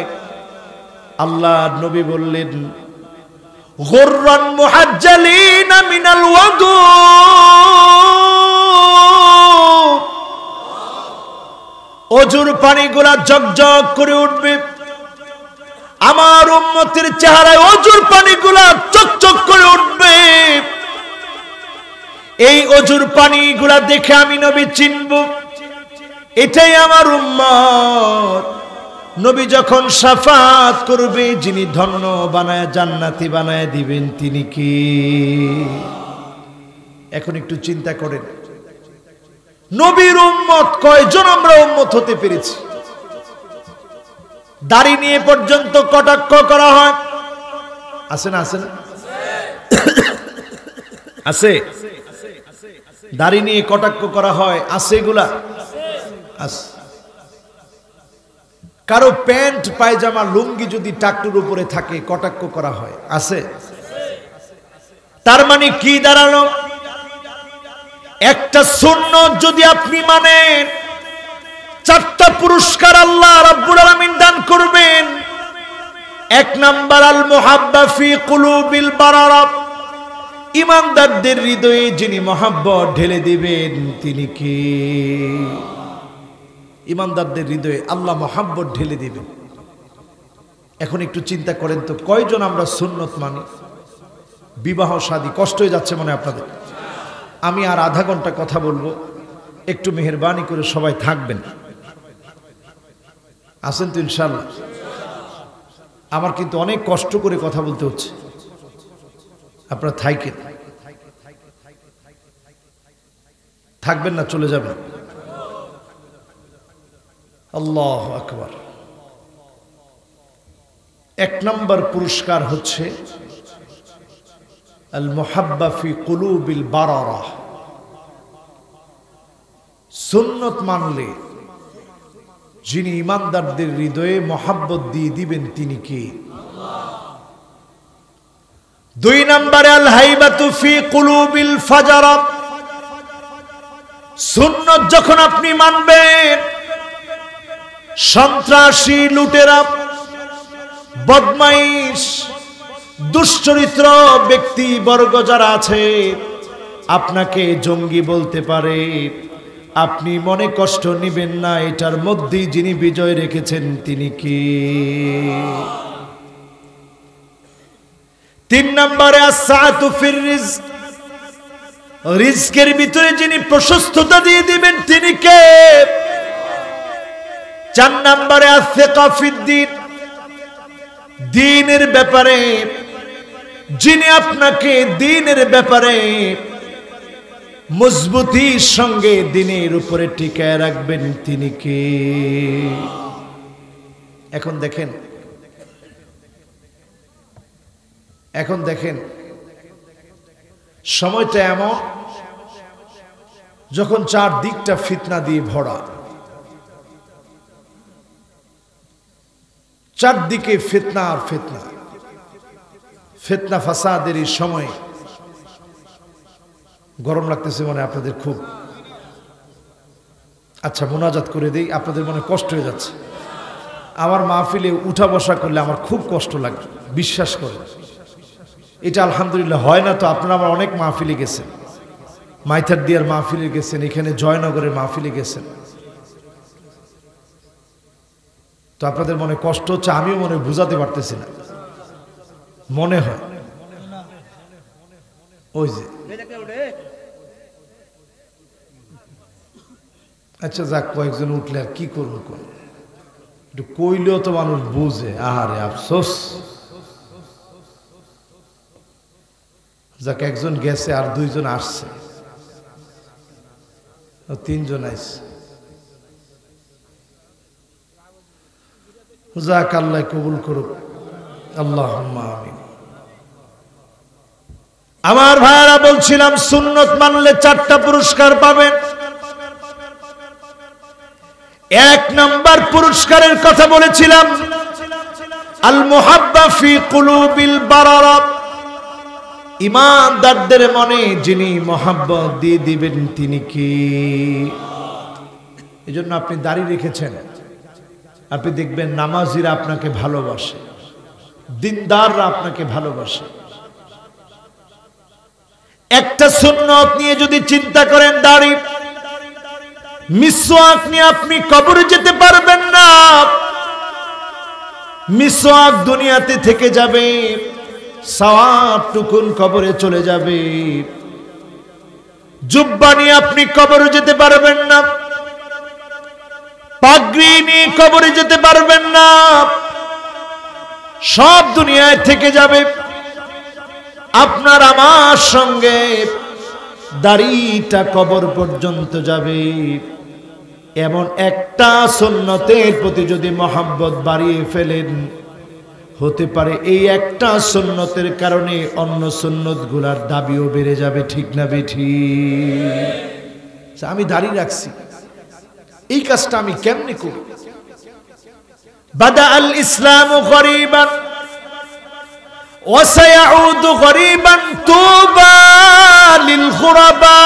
আল্লাহর নবী বললেন গুররান মুহাজ্জালিন মিনাল ওয়াদু অজুর পানিগুলা জগজগ করে উঠবে আমার উম্মতের চেহারায় অজুর পানিগুলা চকচক করে উঠবে এই অজুর পানিগুলা দেখে আমি নবী চিনব এটাই আমার উম্মত নবী যখন শাফাত করবে যিনি ধন্য বানায় জান্নাতি বানায় দিবেন তিনি কি এখন একটু চিন্তা করেন নবীর উম্মত কয়জন আমরা উম্মত হতে পেরেছি दाड़ी निये पर्यन्त कटाक्ष करा हय आछे ना आछे ना आछे दाड़ी निये कटाक्ष करा हय आछे एगुला आछे कारो पैंट पायजामा लुंगी जोदि टाकटुर उपरे थाके कटाक्ष करा हय आछे तार माने कि दाड़ालो एकटा सुन्नत जोदि आपनि मानेन चारटा पुरस्कार अल्लाह रब्बुल आलामीन दान करबेन। एक नम्बर अल मुहब्बा फी कुलूबिल बरारा ईमानदारदेर हृदये जिनि मोहब्बत ढेले दिबेन तिनि के ईमानदारदेर हृदये आल्लाह मोहब्बत ढेले दिबेन। एखन एकटु चिंता करेन तो कयजन आमरा सुन्नत मानि विवाह शादी कष्ट हये जाच्छे मने आपनादेर आमि आर आधा घंटा कथा बोलबो एकटु मेहरबानी करे सबाई थाकबेन आছেন তো ইনশাআল্লাহ। আমার কিন্তু অনেক কষ্ট করে কথা বলতে হচ্ছে আপনারা থাকেন থাকবেন না চলে যাবেন। আল্লাহু আকবার। এক নম্বর পুরস্কার হচ্ছে আল মুহাব্বা ফি কুলুবিল বারারা সুন্নাত মানলে जिनि ईमानदारदेर हृदये मोहब्बत दिए दिबेन तिनि के। दुई नम्बरे आल हाइबातु फी कुलूबिल फजरा सुन्नत जखन आपनि मानबेन सन्त्रासी लुटेरा बदमाइश दुश्चरित्र व्यक्तिबर्ग जारा आछे आपनाके जंगी बोलते पारे আপনি মনে কষ্ট নেবেন না এটার মধ্যে যিনি বিজয় রেখেছেন তিনি কে। তিন নম্বরে আসাতু ফির রিজক রিজকের ভিতরে যিনি প্রশস্ততা দিয়ে দিবেন তিনি কে। চার নম্বরে আসিকা ফিদ্দিন দ্বীনের ব্যাপারে যিনি আপনাকে দ্বীনের ব্যাপারে मजबूती संगे दिनेर उपरे टिकाय राखबेन तिनि के। एखन देखें एखन देखें समयटा एमन जखन चारदिकटा फितना दिए भरा चारदिके फितना आर फितना फितना फासादेर एई समय गरम लागतेছে মনে আপনাদের খুব। আচ্ছা মোনাজাত করে দেই আপনাদের মনে কষ্ট হয়ে যাচ্ছে আমার মাহফিলে উঠা বসা করলে আমার খুব কষ্ট লাগে বিশ্বাস করেন এটা আলহামদুলিল্লাহ হয় না। তো আপনারা আমার অনেক মাহফিলে গেছেন মাইথার দিয়ার মাহফিলে গেছেন এখানে জয়নগরের মাহফিলে গেছেন তো আপনাদের মনে কষ্ট হচ্ছে আমিও মনে বুঝাতে পারতেছি না মনে হয় ওই যে আচ্ছা যাক কয়েকজন উঠলে আর কি করব কোন একটু কইলেও তো মানুষ বুঝে আহারে আফসোস। যাক একজন গেছে আর দুইজন আসছে তিনজন আইছে যাক আল্লাহ কবুল করুক আল্লাহুম্মা আমিন। আমার ভাইরা বলছিলাম সুন্নত মানলে চারটা পুরস্কার পাবেন। এক নম্বর পুরস্কারের কথা বলেছিলাম আল মুহাব্বা ফি কুলুবিল বারারা ইমানদারদের মনে যিনি মহব্বত দিয়ে দিবেন তিনি কি। এজন্য আপনি দাঁড়িয়ে রেখেছেন আপনি দেখবেন নামাজিরা আপনাকে ভালোবাসে দিনদাররা আপনাকে ভালোবাসে। একটা সুন্নত নিয়ে যদি চিন্তা করেন দাড়ি মিসওয়াক নিয়ে আপনি কবরে যেতে পারবেন না মিসওয়াক দুনিয়াতে থেকে যাবে সওয়াব টুকুন কবরে চলে যাবে। জুব্বা নিয়ে আপনি কবরে যেতে পারবেন না পাগড়ি নিয়ে কবরে যেতে পারবেন না সব দুনিয়ায় থেকে যাবে। আপনার আমার সঙ্গে দাড়িটা কবর পর্যন্ত যাবে এমন একটা সুন্নতের প্রতি যদি মহব্বত বাড়িয়ে ফেলেন হতে পারে এই একটা সুন্নতের কারণে অন্য সুন্নতগুলোর দাবিও বেড়ে যাবে, ঠিক না ঠিক? আমি দাড়ি রাখছি, এই কাজটা আমি কেমনে করি? বাদা আল ইসলামু গরীবান ওয়া সায়াউদু গরীবান তুবা লিল খুরাবা।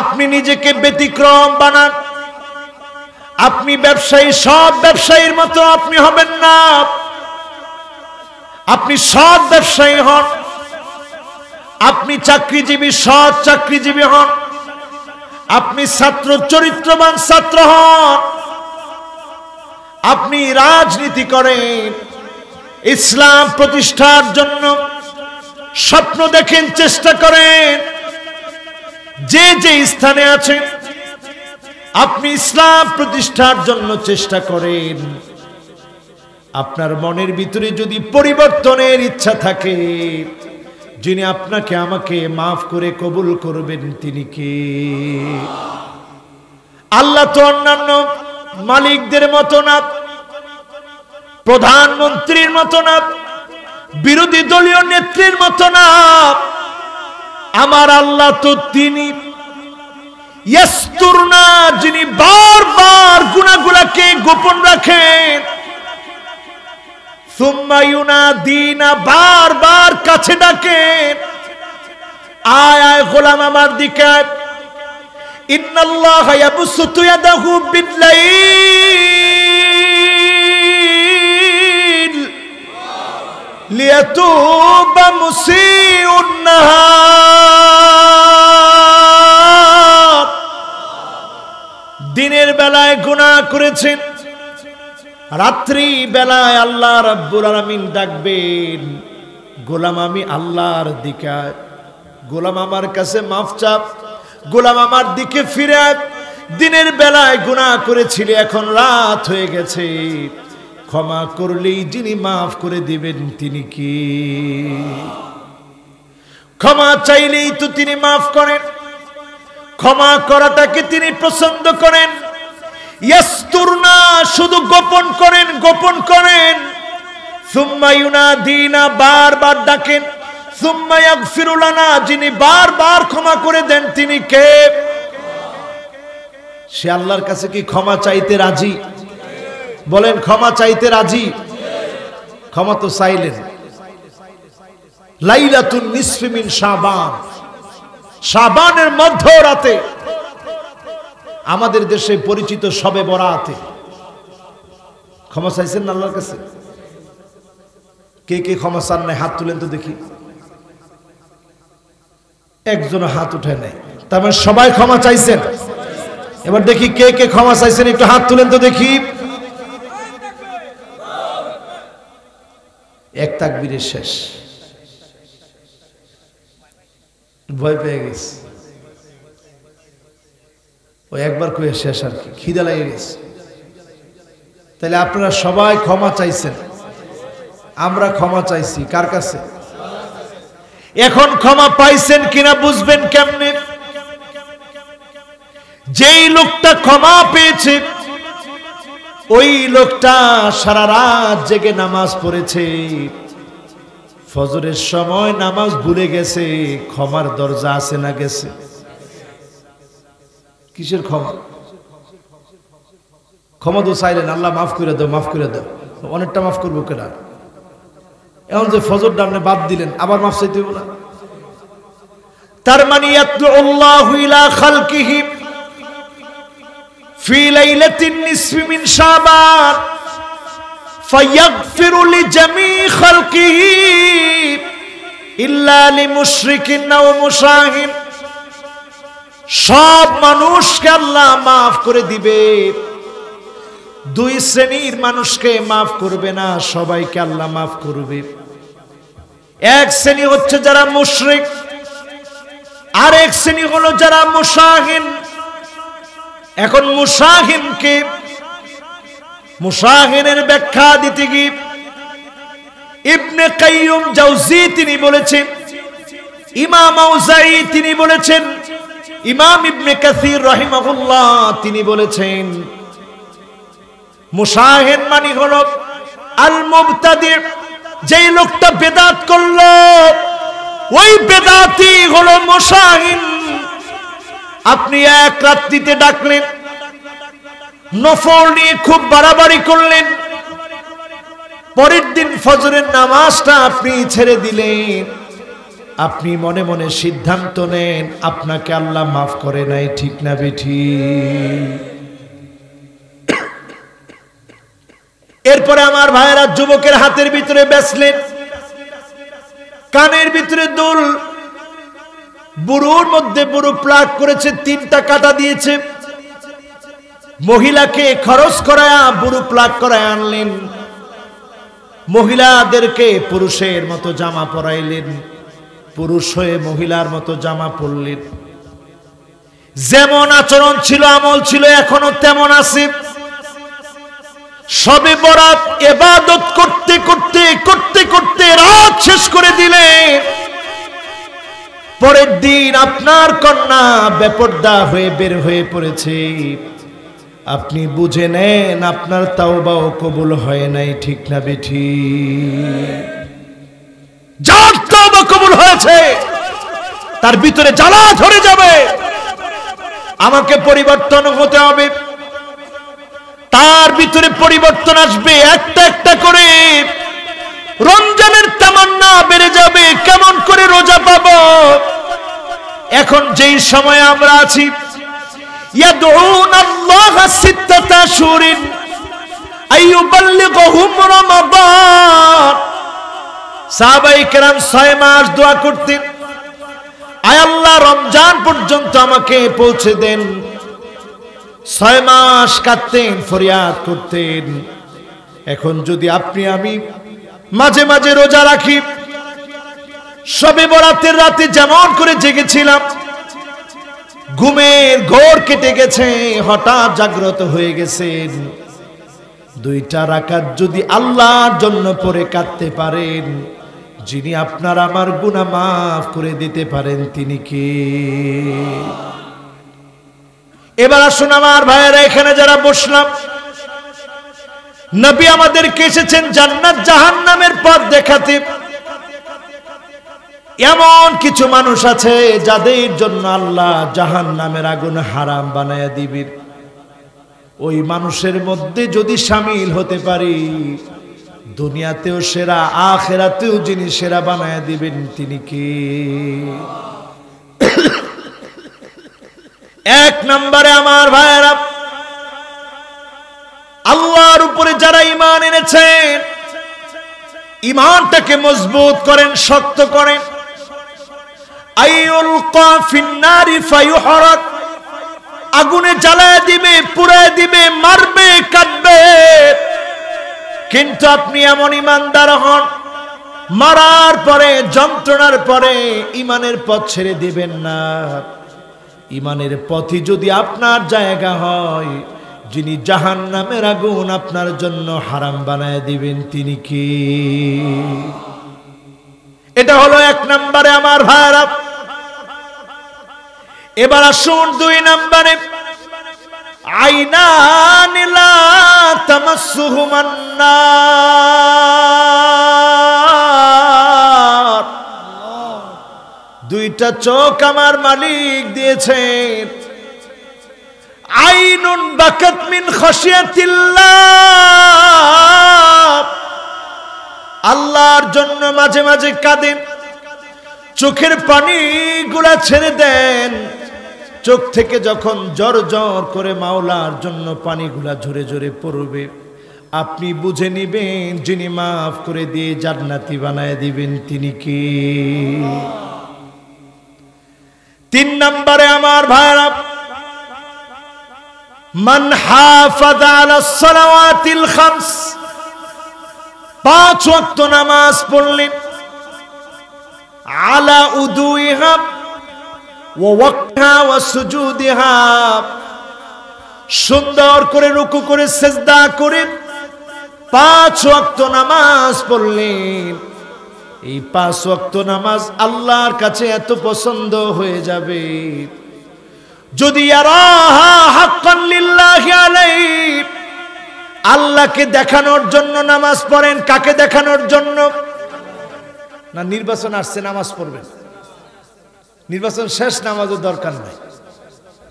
আপনি নিজেকে ব্যতিক্রম বানান, আপনি ব্যবসায়ী, সব ব্যবসায়ীর মতো আপনি হবেন না, আপনি সৎ ব্যবসায়ী হন, আপনি চাকরিজীবী, সৎ চাকরিজীবী হন, আপনি ছাত্র, চরিত্রবান ছাত্র হন, আপনি রাজনীতি করেন, ইসলাম প্রতিষ্ঠার জন্য স্বপ্ন দেখেন, চেষ্টা করেন, যে যে স্থানে আছেন আপনি ইসলাম প্রতিষ্ঠার জন্য চেষ্টা করেন। আপনার মনের ভিতরে যদি পরিবর্তনের ইচ্ছা থাকে, যিনি আপনাকে আমাকে মাফ করে কবুল করবেন তিনি কে? আল্লাহ তো অন্যান্য মালিকদের মতো না, প্রধানমন্ত্রীর মতো না, বিরোধী দলীয় নেত্রীর মতো না, আমার আল্লাহ তো তিনি ইস্তুরনা, যিনি বারবার গুনাহগুলোকে গোপন রাখেন, সুম্মা ইউনাদিনা, বারবার কাছে ডাকেন, আয় আয় গোলাম আমার দিকে আয়। ইন্নাল্লাহা ইয়াবসুতু ইয়াদাহু বিল-লাইল লিয়াতুবা মুসিউন-নাহার। দিনের বেলায় গুনাহ করেছেন, রাত্রি বেলায় আল্লাহ রাব্বুল আলামিন ডাকবেন, গোলাম আমি আল্লাহর দিকে আয়, গোলাম আমার কাছে মাফ চাপ, গোলাম আমার দিকে ফিরে আয়। দিনের বেলায় গুনাহ করেছিল, এখন রাত হয়ে গেছে, ক্ষমা করলেই যিনি মাফ করে দিবেন তিনি কি? ক্ষমা চাইলেই তো তিনি মাফ করেন, ক্ষমা করাটাকে তিনি পছন্দ করেন। ইস্তুরনা, শুধু গোপন করেন, গোপন করেন, সুম্মা ইউনাদিনা, বারবার ডাকেন, সুম্মা ইয়াগফিরু লানা, যিনি বারবার ক্ষমা করে দেন তিনি কে? সে আল্লাহর কাছে কি ক্ষমা চাইতে রাজি? বলেন ক্ষমা চাইতে রাজি? ক্ষমা তো চাইলেন। লাইলাতুন নিসফি মিন শাবান, শাবানের মধ্যরাতে, আমাদের দেশে পরিচিত শবে বরাতে, ক্ষমা চাইছেন না আল্লাহর কাছে? কে কে ক্ষমা চান নাই হাত তুলেন তো দেখি। একজন হাত উঠে নাই, তার মানে সবাই ক্ষমা চাইছেন। এবার দেখি কে কে ক্ষমা চাইছেন, একটু হাত তুলেন তো দেখি। এক তাকবীরের শেষ, ভয় পেয়ে গেছে ওই একবার কয়ে শেষ আর কি, খিদা লাগে গেছে। তাহলে আপনারা সবাই ক্ষমা চাইছেন, আমরা ক্ষমা চাইছি কার কাছে? এখন ক্ষমা পাইছেন কিনা বুঝবেন কেমনে? যেই লোকটা ক্ষমা পেয়েছে ওই লোকটা সারা রাত জেগে নামাজ পড়েছে, ফজরের সময় নামাজ ভুলে গেছে, ক্ষমার দরজা আছে না গেছে? কিসের ক্ষমা? ক্ষমা তো চাইলেন, আল্লাহ মাফ করে দাও, মাফ করে দাও, অনেকটা মাফ করবো কেনা। এখন যে ফজর ডানে বাদ দিলেন, আবার মাফ চাইতে হবে না? তার মানে ইয়াতলুল্লাহু ইলা খালকিহি ফি লাইলাতিন নিসফি মিন শাবান ফায়াগফিরু লিজামি খালকিহি ইল্লা লিমুশরিকিন আও মুশাহিন। সব মানুষকে আল্লাহ মাফ করে দিবে, দুই শ্রেণীর মানুষকে মাফ করবে না, সবাইকে আল্লাহ মাফ করবে। এক শ্রেণী হচ্ছে যারা মুশরিক, আর এক শ্রেণী হলো যারা মুশাহিন। এখন মুশাহিনকে, মুশাহিনের ব্যাখ্যা দিতে গিয়ে ইবনে কাইয়ুম জাওজি তিনি বলেছেন इमाम औज़ाई तिनी बोलेছেন, इमाम इब्ने কাসির রহিমাহুল্লাহ तिनी बोलेছেন মুশাহিদ মানে হলো আল মুবতাদি, যেই লোকটা বেদাত করলো ওই বেদাতি হলো মুশাহিদ। আপনি এক রাত্রিতে ডাকলেন, নফল নিয়ে খুব বাড়াবাড়ি করলেন, পরের দিন ফজরের নামাজটা আপনি ছেড়ে দিলেন। আপনি মনে মনে সিদ্ধান্ত নেন আপনাকে আল্লাহ মাফ করে নাই, ঠিক না বেঠি? এরপরে আমার ভাইরা যুবকের হাতের ভিতরে ব্রেসলেট, কানের ভিতরে দুল, বুড়োর মধ্যে বুড়ো প্লাগ করেছে, তিনটা কাটা দিয়েছে, মহিলাকে খরচ করায়া বুড়ো প্লাগ করায় আনলেন, মহিলাদেরকে পুরুষের মতো জামা পরাইলেন, পুরুষ হয়ে মহিলার মতো জামা পরলেন। যেমন আচরণ ছিল আমল ছিল এখনো তেমন আছে। সবে বরাত ইবাদত করতে করতে করতে করতে রাত শেষ করে দিলে, পরের দিন আপনার কন্যা বেপরদা হয়ে বের হয়ে পড়েছে। আপনি বুঝে নেন আপনার তাওবাও কবুল হয় নাই, ঠিক না বেঠিক? যার তওবা কবুল হয়েছে তার ভিতরে জ্বালা ধরে যাবে, আমাকে পরিবর্তন হতে হবে, তার ভিতরে পরিবর্তন আসবে একটা একটা করে। রমজানের তামান্না বেড়ে যাবে, কেমন করে রোজা পাবো? এখন যেই সময় আমরা আছি, ইয়াদউন আল্লাহ সিত্তাতা শুরিন আইয়ুবাল্লিগুহুম রমাদান। সাহাবায়ে কেরাম ছয় মাস দোয়া করতেন, আয় আল্লাহ রমজান পর্যন্ত আমাকে পৌঁছে দেন। ছয় মাস কাটতেন, ফরিয়াদ করতেন। এখন যদি আপনি আমি মাঝে মাঝে রোজা রাখি, শবে বরাতের রাতে যেমন করে জেগেছিলাম, ঘুমের ঘোর কেটে গেছে, হঠাৎ জাগ্রত হয়ে গেছেন, দুইটা রাকাত যদি আল্লাহর জন্য পড়ে কাটতে পারেন, যিনি আপনার আমার গুনাহ মাফ করে দিতে পারেন তিনি কে? এবার আসুন আমার ভাইয়েরা, এখানে যারা বসলাম, নবী আমাদেরকে এসেছেন জান্নাত জাহান্নামের পথ দেখাতে। এমন কিছু মানুষ আছে যাদের জন্য আল্লাহ জাহান্নামের আগুন হারাম বানায়া দিবেন। ওই মানুষের মধ্যে যদি শামিল হতে পারি, দুনিয়াতেও সেরা আখেরাতেও যিনি সেরা বানায়া দিবেন তিনি কে? এক নম্বরে আমার ভাইরা, আল্লাহর উপরে যারা ঈমান এনেছেন, ঈমানটাকে মজবুত করেন, শক্ত করেন। আইউল কাফিন নারি ফায়ুহরাক, আগুনে জ্বালায় দিবে, পুড়ায় দিবে, মারবে, কাটবে। কিন্তু আপনি এমন ইমানদার হন, মারার পরে যন্ত্রণার পরে ইমানের পথ ছেড়ে দিবেন না। ইমানের পথই যদি আপনার জায়গা হয়, যিনি জাহান্নামের আগুন আপনার জন্য হারাম বানায় দিবেন তিনি কি? এটা হলো এক নম্বরে আমার ভাইরা। এবার আসুন দুই নম্বরে, আইনান লা তামাসসুহুমান নার, দুইটা চোখ আমার মালিক দিয়েছেন। আইনুন বাকাত মিন খাশিয়াতিল্লাহ, আল্লাহর জন্য মাঝে মাঝে কাঁদেন, চোখের পানি গুলা ছেড়ে দেন। চোখ থেকে যখন জর জর করে মাওলার জন্য পানিগুলা ঝরে ঝরে পড়বে, আপনি বুঝে নিবেন যিনি মাফ করে দিয়ে জান্নাতি বানায় দিবেন তিনি কে? তিন নম্বরে আমার ভাইরা, মান হাফাযা আলাস সালাওয়াতিল খামস, পাঁচ ওয়াক্ত নামাজ পড়লেন, আলা উযুইহা সুন্দর করে রুকু করে সেজদা করে পাঁচ ওয়াক্ত নামাজ পড়লেন, এই পাঁচ ওয়াক্ত নামাজ আল্লাহর কাছে এত পছন্দ হয়ে যাবে যদি ইয়ারাহা হাক্কান লিল্লাহি আলাইহি, আল্লাহকে দেখানোর জন্য নামাজ পড়েন। কাকে দেখানোর জন্য? না নির্বাচন আসছে নামাজ পড়বেন, নির্বাচন শেষ নামাজের দরকার নাই,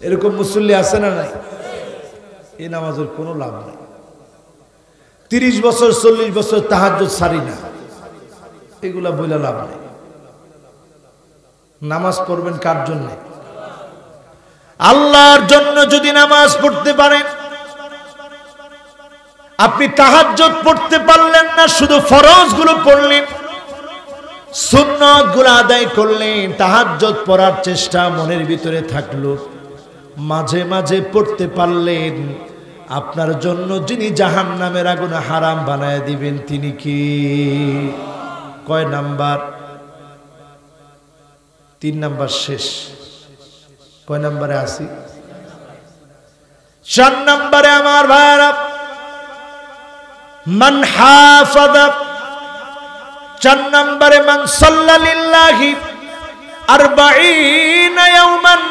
এরকম মুসল্লি আছে না নাই? এই নামাজের কোনো লাভ নাই। তিরিশ বছর চল্লিশ বছর তাহাজ্জুদ ছাড়ি না, এগুলা বইলা লাভ নাই। নামাজ পড়বেন কার জন্য? আল্লাহর জন্য। যদি নামাজ পড়তে পারেন, আপনি তাহাজ্জুদ পড়তে পারলেন না, শুধু ফরজ গুলো পড়লেন, সুন্নাত গুলো আদায় করলেন, তাহাজ্জুদ পড়ার চেষ্টা মনের ভিতরে থাকলো, মাঝে মাঝে পড়তে পারলেন, আপনার জন্য যিনি জাহান্নামের আগুন হারাম বানায় দিবেন তিনি কি? কয় নাম্বার? তিন নাম্বার শেষ। কয় নাম্বারে আসি? চার নাম্বারে আমার ভাইরা মান হাফাযা, চার নাম্বারে মান সাল্লা লিল্লাহি আরবাঈন ইয়াওমান,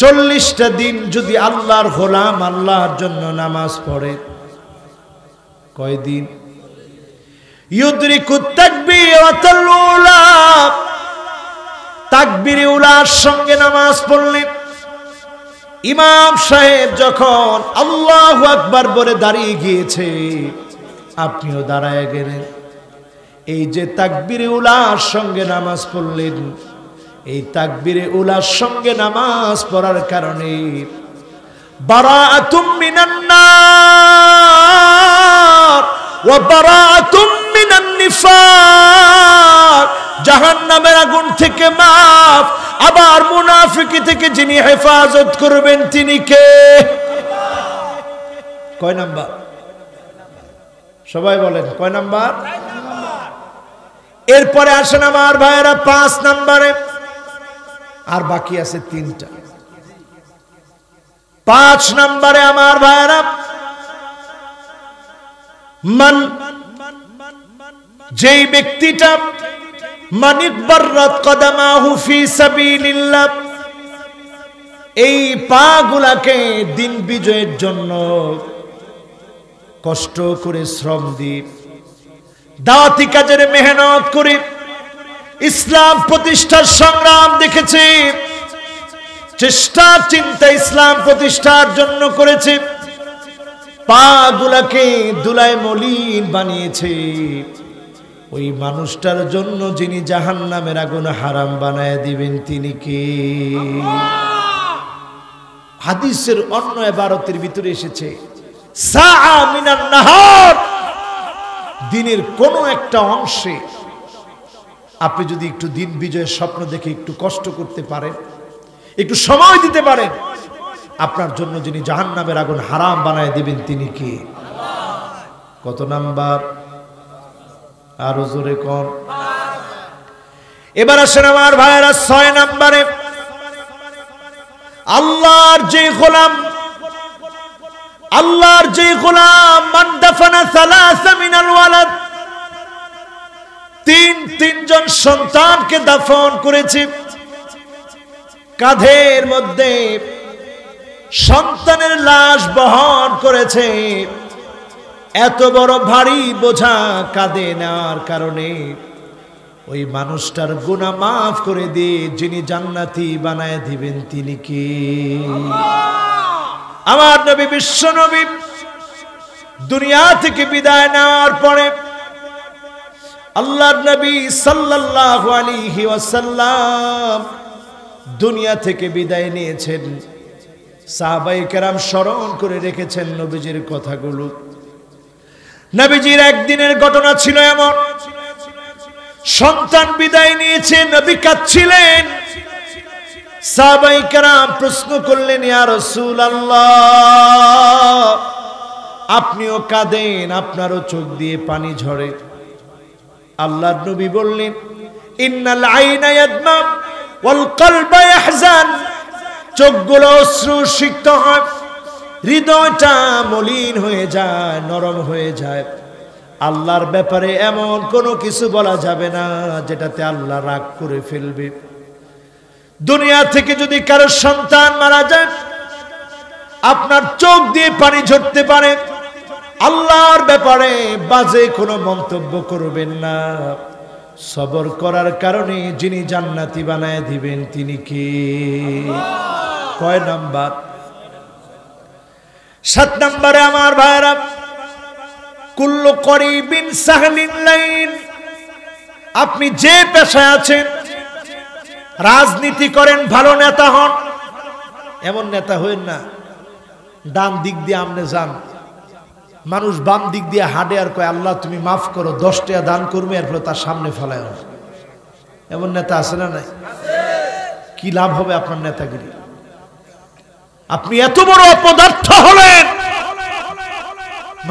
চল্লিশটা দিন যদি আল্লাহর গোলাম আল্লাহর জন্য নামাজ পড়ে, কয় দিন? ইউদরিকুত তাকবীরাতুল উলা, তাকবীরে উলার সঙ্গে নামাজ পড়লেন, ইমাম সাহেব যখন আল্লাহু আকবার বলে দাঁড়িয়ে গিয়েছে আপনিও দাঁড়ায় গেলেন, এই যে তাকবীরে উলার সঙ্গে নামাজ পড়লেন, এই তাকবীরে উলার সঙ্গে নামাজ পড়ার কারণে বারাআতুম মিনান নার ওয়া বারাআতুম মিনান নিফাক, জাহান্নামের আগুন থেকে মাফ, আবার মুনাফিকি থেকে যিনি হেফাজত করবেন তিনি কে? কয় নাম্বার? সবাই বলেন কয় নাম্বার? এরপরে আসেন আমার ভাইয়েরা পাঁচ নাম্বারে, আর বাকি আছে তিনটা। পাঁচ নম্বরে আমার ভাইরা মান, যেই ব্যক্তিটা মানিক বাররাত কদামাহু ফি সাবিলিল্লাহ, এই পা গুলাকে দিন বিজয়ের জন্য কষ্ট করে শ্রম দিয়ে, দাওয়াতি কাজের মেহনত করে, ইসলাম প্রতিষ্ঠার সংগ্রাম দেখেছে, চেষ্টা চিন্তা ইসলাম প্রতিষ্ঠার জন্য করেছে, পা গুলাকে দুলায় মলিন বানিয়েছে, ওই মানুষটার জন্য যিনি জাহান্নামের আগুন হারাম বানায় দিবেন তিনি কে? হাদিসের অন্য ইবারতের ভিতরে এসেছে সাআ মিনান নাহার, দিনের কোন একটা অংশে আপনি যদি একটু দিন বিজয়ের স্বপ্ন দেখে একটু কষ্ট করতে পারেন, একটু সময় দিতে পারেন, আপনার জন্য যিনি জাহান্নামের আগুন হারাম বানায় দিবেন তিনি কে? কত নাম্বার? আরো জোরে কর। এবার আসেন আমার ভাইয়েরা ছয় নাম্বারে আল্লাহর যে গোলাম, আল্লাহর যে গোলাম মান দাফানা সালাসা মিনাল ওয়ালাদ, তিন তিনজন সন্তানকে দাফন করেছে, কাঁধের মধ্যে সন্তানের লাশ বহন করেছে, এত বড় ভারী বোঝা কাঁধে নেওয়ার কারণে ওই মানুষটার গুনাহ মাফ করে দিয়ে যিনি জান্নাতি বানায় দিবেন তিনি কে? আমার নবী বিশ্ব নবী দুনিয়া থেকে বিদায় নেওয়ার পরে আল্লাহর নবী সাল্লাল্লাহু আলাইহি ওয়াসাল্লাম দুনিয়া থেকে বিদায় নিয়েছেন, সাহাবায়ে কেরাম স্মরণ করে রেখেছেন নবীজির কথাগুলো। নবীজির একদিনের ঘটনা ছিল এমন, সন্তান বিদায় নিয়েছে, নবী কাঁদছিলেন, সাহাবায়ে কেরাম প্রশ্ন করলেন ইয়া রাসূলুল্লাহ, আপনিও কাঁদেন, আপনারও চোখ দিয়ে পানি ঝরে। আল্লাহর নবী বললেন ইন্নাল আইনা ইয়াদমা ওয়াল কলবা ইয়াহজান, চোখগুলো অশ্রুসিক্ত হয়, হৃদয়টা মলিন হয়ে যায়, নরম হয়ে যায়, আল্লাহর ব্যাপারে এমন কোনো কিছু বলা যাবে না যেটাতে আল্লাহ রাগ করে ফেলবে। দুনিয়া থেকে যদি কারো সন্তান মারা যায় আপনার চোখ দিয়ে পানি ঝরতে পারে, আল্লাহর ব্যাপারে বাজে কোনো মন্তব্য করবেন না। সবর করার কারণে যিনি জান্নাতি বানায় দিবেন তিনি কে? কয় নাম্বার? সাত নাম্বারে আমার ভাইরা, কুল্লু করিবিন সাহলিন লাইন। আপনি যে পেশায় আছেন, রাজনীতি করেন, ভালো নেতা হন, এমন নেতা হইন না ডান দিক দিয়ে আপনি যান, মানুষ বাম দিক দিয়ে হাঁটে আর কয় আল্লাহ তুমি মাফ করো, দশ টাকা দান করবে এরপরে তার সামনে ফেলায়। এমন নেতা আছে না নাই? কি লাভ হবে আপনার নেতাগিরি? আপনি এত বড় অপদার্থ হলেন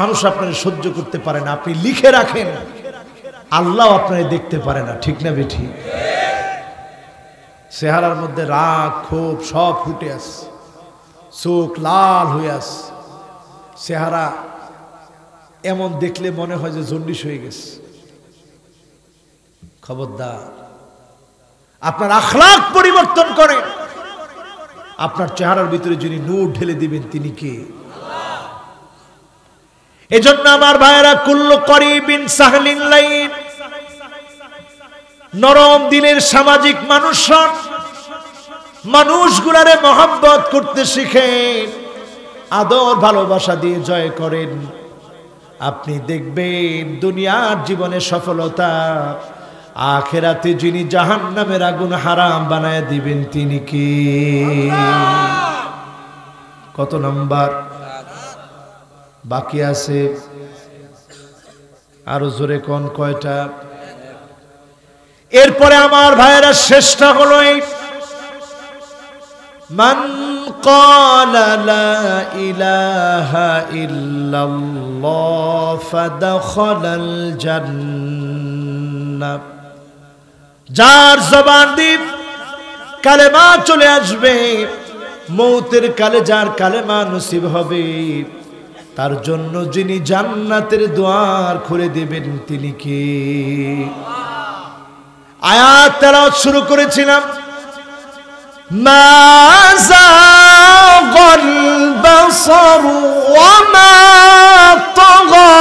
মানুষ আপনার সহ্য করতে পারে না। আপনি লিখে রাখেন, আল্লাহ আপনার দেখতে পারে না। ঠিক না বেঠি? চেহারার মধ্যে রাগ ক্ষোভ সব ফুটে আসে, চোখ লাল হয়ে আসে, চেহারা এমন দেখলে মনে হয় যে জন্ডিস হয়ে গেছে। খবরদার, আপনার আখলাক পরিবর্তন করেন। আপনার চেহারার ভিতরে যিনি নূর ঢেলে দিবেন তিনি কে? এজন্য আমার ভাইরা, কুল্লু করিবিন সাহলিন লাইন, নরম দিলের সামাজিক মানুষ হন, মানুষগুলারে মহব্বত করতে শিখেন, আদর ভালোবাসা দিয়ে জয় করেন। আপনি দেখবেন দুনিয়ার জীবনে সফলতা, আখেরাতে যিনি জাহান্নামের আগুন হারাম বানায় দিবেন তিনি কি? কত নাম্বার বাকি আছে? আরো জোরে কোন কয়টা? এরপরে আমার ভাইয়েরা শেষটা হলো এই, মান ক্বালা লা ইলাহা ইল্লাল্লাহ ফাদাখালাল জান্নাহ। যার জবান দিয়ে কালেমা চলে আসবে, মৌতের কালে যার কালেমা নসিব হবে, তার জন্য যিনি জান্নাতের দুয়ার খুলে দেবেন তিনি কে? আয়াত তেলাওয়াত শুরু করেছিলাম, মা যাগাল বাসর ওয়া মা তাগা।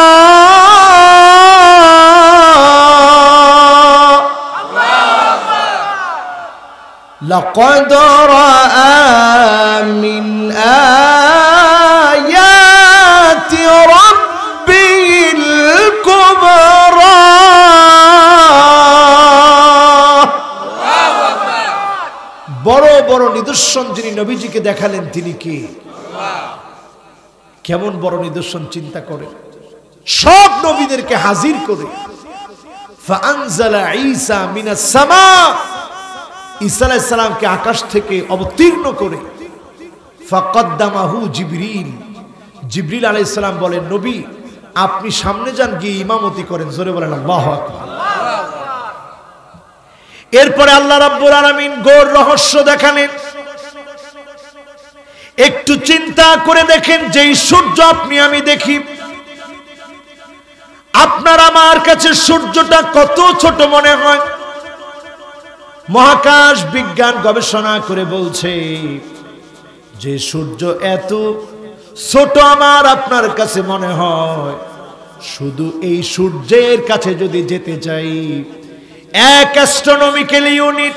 লাকাদ রাআ মিন আয়াতি রাব্বিল কুবরা। বড় বড় নিদর্শন যিনি নবীজিকে দেখালেন তিনি কে? কেমন বড় নিদর্শন চিন্তা করে, সব নবীদেরকে হাজির করে। ফাআনজালা ঈসা মিনাস সামা, ঈসা আলাইহিস সালামকে আকাশ থেকে অবতীর্ণ করে। ফাকাদ্দামাহু জিবরিল, জিবরিল আলাইহিস সালাম বলেন নবী আপনি সামনে যান, গিয়ে ইমামতি করেন। জোরে বলেন আল্লাহু আকবার। এরপরে আল্লাহ রাব্বুল আলামিন গোর রহস্য দেখালেন। একটু চিন্তা করে দেখেন, যেই সূর্য আপনি আমি দেখি, আপনার আমার কাছে সূর্যটা কত ছোট মনে হয়। মহাকাশ বিজ্ঞান গবেষণা করে বলছে যে সূর্য এত ছোট আমার আপনার কাছে মনে হয়, শুধু এই সূর্যের কাছে যদি যেতে চাই এক অ্যাস্ট্রোনমিক্যাল ইউনিট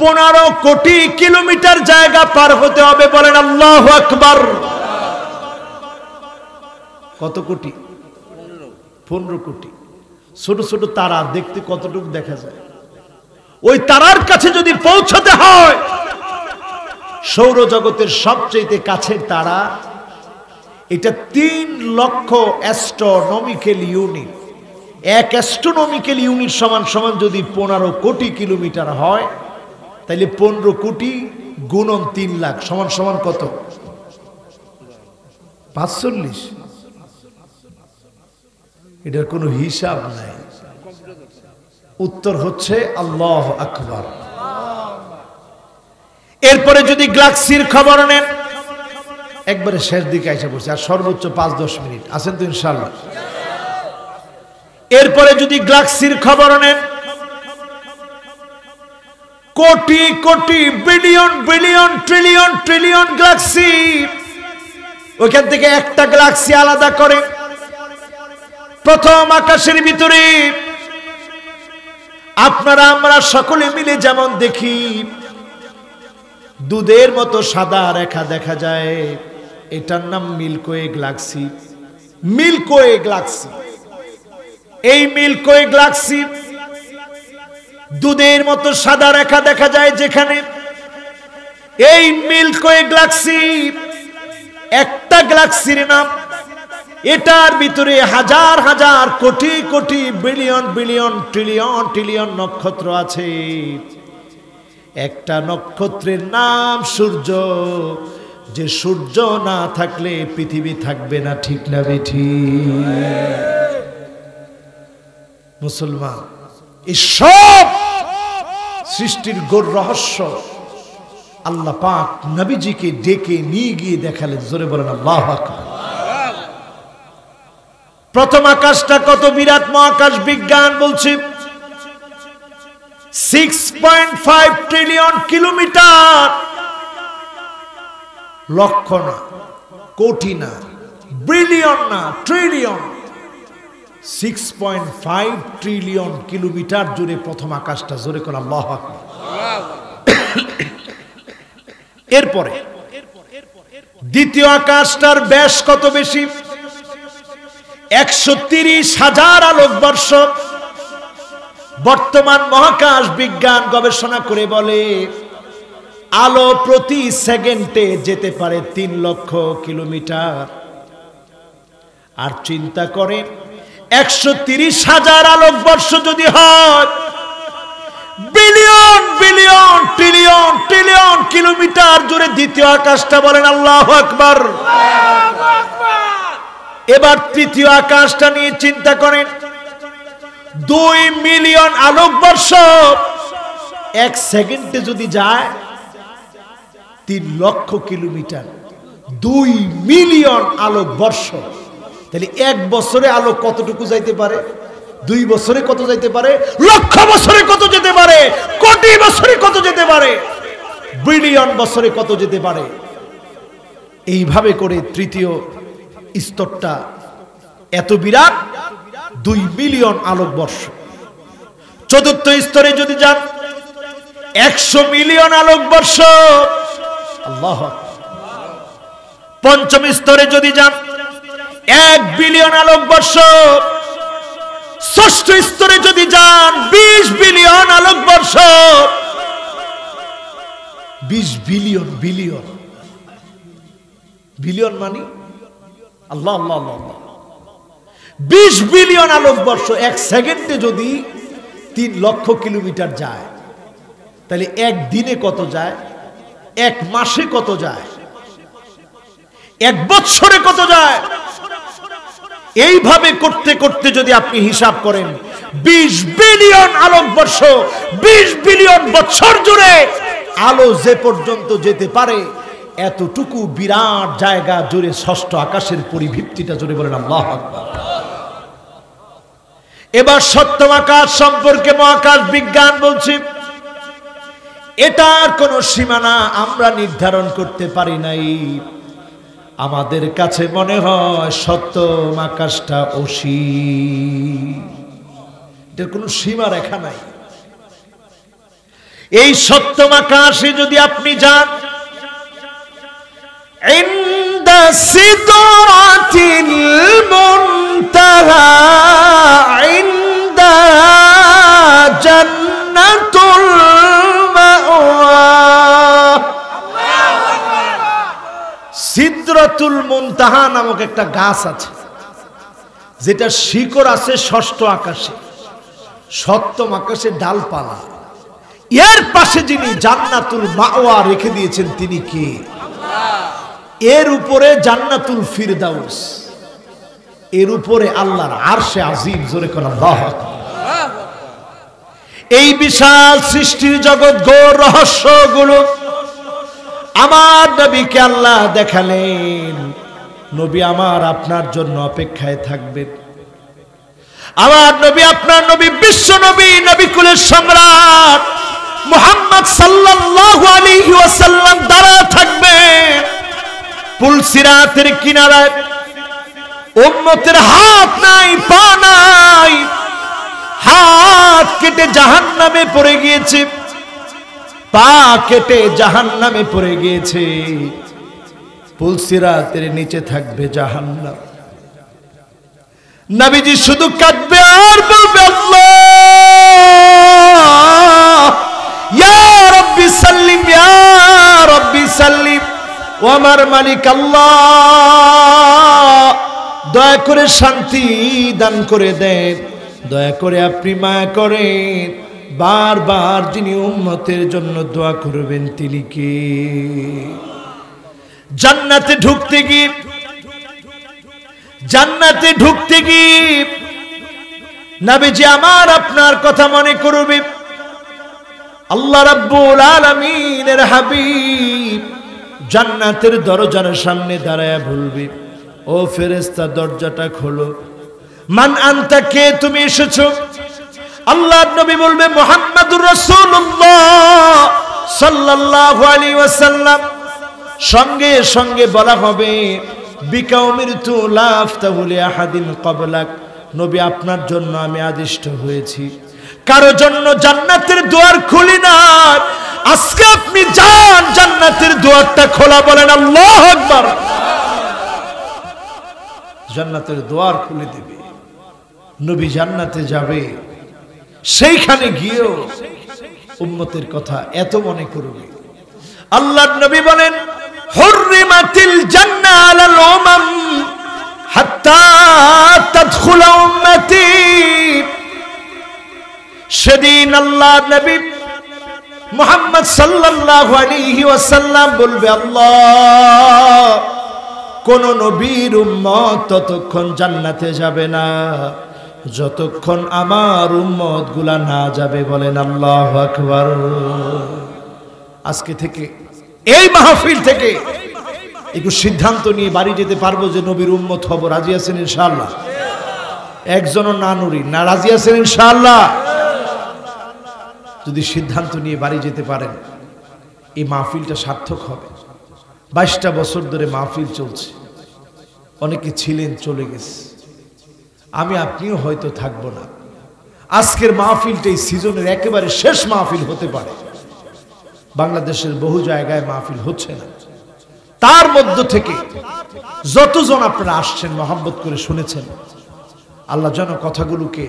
পনেরো কোটি কিলোমিটার জায়গা পার হতে হবে। বলেন আল্লাহু আকবার। কত কোটি? পনেরো কোটি। ছোট ছোট তারা দেখতে কতটুকু দেখা যায়, ওই তারার কাছে যদি পৌঁছাতে হয়, সৌরজগতের সবচেয়ে কাছের তারা এটা তিন লক্ষ অ্যাস্ট্রোনমিক্যাল ইউনিট। এক অ্যাস্ট্রোনমিক্যাল ইউনিট সমান সমান যদি পনেরো কোটি কিলোমিটার হয়, তাহলে পনেরো কোটি গুণন তিন লাখ সমান সমান কত? পাঁচচল্লিশ। এটার কোনো হিসাব নাই। উত্তর হচ্ছে আল্লাহ আকবার। এরপরে যদি গ্যালাক্সির খবর নেন, একবারে শেষ দিকে এসে পড়ছে, আর সর্বোচ্চ পাঁচ দশ মিনিট আছেন তো ইনশাআল্লাহ। एरपरे जुदी ग्लाक्सिर खबर नेन कोटी कोटी billion billion trillion trillion galaxy ओइखान थेके एकटा ग्लाक्सि आलादा करे प्रथम आकाशेर भितरे आपनारा आमरा सकले मिले जेमन देखी दूधेर मतो सादा रेखा देखा जाए एटार नाम मिल्कोवे ग्लाक्सि मिल्कोवे ग्लाक्सि এই মিল্কওয়ে গ্যালাক্সি দুধের মতো সাদা রেখা দেখা যায় যেখানে এই মিল্কওয়ে গ্যালাক্সি একটা গ্যালাক্সির নাম এটার ভিতরে হাজার হাজার কোটি crore billion billion trillion trillion নক্ষত্র আছে একটা নক্ষত্রের নাম সূর্য যে সূর্য না থাকলে পৃথিবী থাকবে না ঠিক না বেঠিক मुसलमान सृष्टिर गोर रहस्य अल्लाह पाक नबी जी के डेके निये गिये देखालेन जोरे बोलेन अल्लाहु अकबर प्रथम आकाशटा कत बिराट महाकाश विज्ञान बोलछे छह पॉइंट पाँच ट्रिलियन किलोमीटर लक्ष ना कोटी ना बिलियन ना ट्रिलियन छह पॉइंट पाँच ट्रिलियन किलोमीटर जुड़े प्रथम आकाशटा जुड़े कोन अल्लाह अकबर एरपर द्वितीय आकाशटार व्यास कत बेशी एक सौ तीस हज़ार आलोकवर्ष बर्तमान महाकाश विज्ञान गवेषणा करे बोले आलो प्रति सेकेंडे जेते पारे तीन लक्ष किलोमीटर आर चिंता करें एक सौ तीस हज़ार आलोकवर्ष यदि हय billion billion trillion trillion kilometre दूरे द्वितीय आकाशटा बोलेन अल्लाहु अकबर अल्लाहु अकबर एबार तृतीय आकाशटा निये चिंता करें दुई मिलियन आलोकवर्ष एक सेकेंडे यदि जाए तीन लक्ष किलोमीटर दुई मिलियन आलोकवर्ष তাহলে এক বছরে আলো কতটুকু যাইতে পারে দুই বছরে কত যাইতে পারে লক্ষ বছরে কত যেতে পারে কোটি বছরে কত যেতে পারে বিলিয়ন বছরে কত যেতে পারে এই ভাবে করে তৃতীয় স্তরটা এত বিরাট দুই মিলিয়ন আলোকবর্ষ চতুর্থ স্তরে যদি যান একশো মিলিয়ন আলোকবর্ষ আল্লাহু আকবার পঞ্চম স্তরে যদি যান एक बिलियन आलोकवर्ष षष्ठ स्तरे यदि जान बीस बिलियन आलोकवर्ष बीस बिलियन बिलियन बिलियन मानी अल्लाह अल्लाह अल्लाह बीस बिलियन आलोकवर्ष एक सेकेंडे यदि तीन लक्ष किलोमीटर जाए ताहले एक दिने कत जाए एक मासे कत जाए एक बछरे कत जाए এই ভাবে করতে করতে যদি আপনি হিসাব করেন बीस বিলিয়ন আলোকবর্ষ बीस বিলিয়ন বছর জুড়ে আলো যে পর্যন্ত যেতে পারে এতটুকু বিরাট জায়গা জুড়ে ষষ্ঠ আকাশের পরিভিপ্তিটা জুড়ে বলেন আল্লাহু আকবার এবার সপ্তম আকাশ সম্পর্কে মহাকাশ বিজ্ঞান বলছি এটার কোনো সীমানা আমরা নির্ধারণ করতে পারি নাই আমাদের কাছে মনে হয় সপ্তম আকাশটা অসীম এর কোনো সীমা রেখা নাই এই সপ্তম আকাশে যদি আপনি যান ইনদা সিদরাতিল মুনতাহা ইনদা জান্নাতুল সিদরাতুল মুনতাহা নামক একটা গাছ আছে যেটা শিকড় আছে ষষ্ঠ আকাশে সপ্তম আকাশে ডালপালা এর পাশে যিনি জান্নাতুল মাওয়া রেখে দিয়েছেন তিনি কে আল্লাহ এর উপরে জান্নাতুল ফিরদাউস এর উপরে আল্লাহর আরশে আযীম জোরে কোন আল্লাহু আকবার এই বিশাল সৃষ্টির জগৎ গোর রহস্যগুলো আমার নবীকে আল্লাহ দেখালেন নবী আমার আপনার জন্য অপেক্ষায় থাকবেন आमार नबी आपनार नबी विश्व नबी नबीकुल सम्राट मुहम्मद सल्लल्लाहु अलैहि वसल्लम दारा थाकबेन पुल सिरातेर किनाराय उम्मतेर हाथ नाई पा नाई हाथ केटे जहन्नामे पड़े गियेछे पा केटे जहन्नामे पड़े गियेछे पुल सिरातेर नीचे थाकबे जहन्नाम नबीजी शुद्ध काटबे और बोलबे अल्लाह या रब्बी सल्लिम या रब्बी सल्लिम ओ आमार मालिक अल्लाह दया करे शांति दान करे दें दया करे आपनी माया करें बार बार जिनि उम्मतेर जन्य दुआ करबेन तिनि के जन्नते ढुकते गिये জান্নাতে ঢুকতে কি নবীজি আমার আপনার কথা মনে করবে আল্লাহ রাব্বুল আলামিনের হাবিব জান্নাতের দরজার সামনে দাঁড়ায়া বলবে ও ফেরেশতা দরজাটা খোলো মান আনতা কে তুমি এসেছো আল্লাহর নবী বলবে মুহাম্মাদুর রাসূলুল্লাহ সাল্লাল্লাহু আলাইহি ওয়াসাল্লাম সঙ্গে সঙ্গে বলা হবে बिकाउमिरतु लाफ्ताहु लिआहादिन कबलाक नबी आपनार जन्य आमी आदिष्ट होयेछि कारो जन्य जान्नातेर दुआर खुली ना आजके आपनि जान जान्नातेर दुआरटा खोला बोलेन आल्लाहु आकबर जान्नातेर दुआर खुले दिबे नबी जान्नाते जाबे सेइखाने गियो उम्मतेर कथा एत मने करबे आल्लाहर नबी बोलेन हुर्रिमतिल जन्ना अलाल उमम हत्ता तदखुल उम्मती शदीन अल्लाह नबी मुहम्मद सल्लल्लाहु अलैहि वसल्लम बोलबे अल्लाह कोन नबीर उम्मत ततक्षण জান্নাতে যাবে না যতক্ষণ আমার উম্মতগুলা না যাবে বলেন আল্লাহু আকবার আজকে থেকে এই মাহফিল থেকে একটু সিদ্ধান্ত নিয়ে বাড়ি যেতে পারবো যে নবীর উম্মত হব রাজি আছেন ইনশাআল্লাহ একজনও না নুরি না রাজি আছেন ইনশাআল্লাহ যদি সিদ্ধান্ত নিয়ে বাড়ি যেতে পারেন এই মাহফিলটা সার্থক হবে বাইশটা বছর ধরে মাহফিল চলছে অনেকে ছিলেন চলে গেছে আমি আপনিও হয়তো থাকব না আজকের মাহফিলটা এই সিজনের একেবারে শেষ মাহফিল হতে পারে বাংলাদেশের বহু জায়গায় মাহফিল হচ্ছে না তার মধ্য থেকে যতজন আপনারা আসছেন মোহাম্মদ করে শুনেছেন আল্লাহ যেন কথাগুলোকে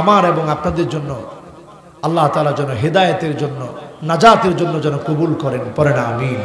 আমার এবং আপনাদের জন্য আল্লাহ তাআলা যেন হেদায়েতের জন্য নাজাতের জন্য যেন কবুল করেন পড়েন আমিন।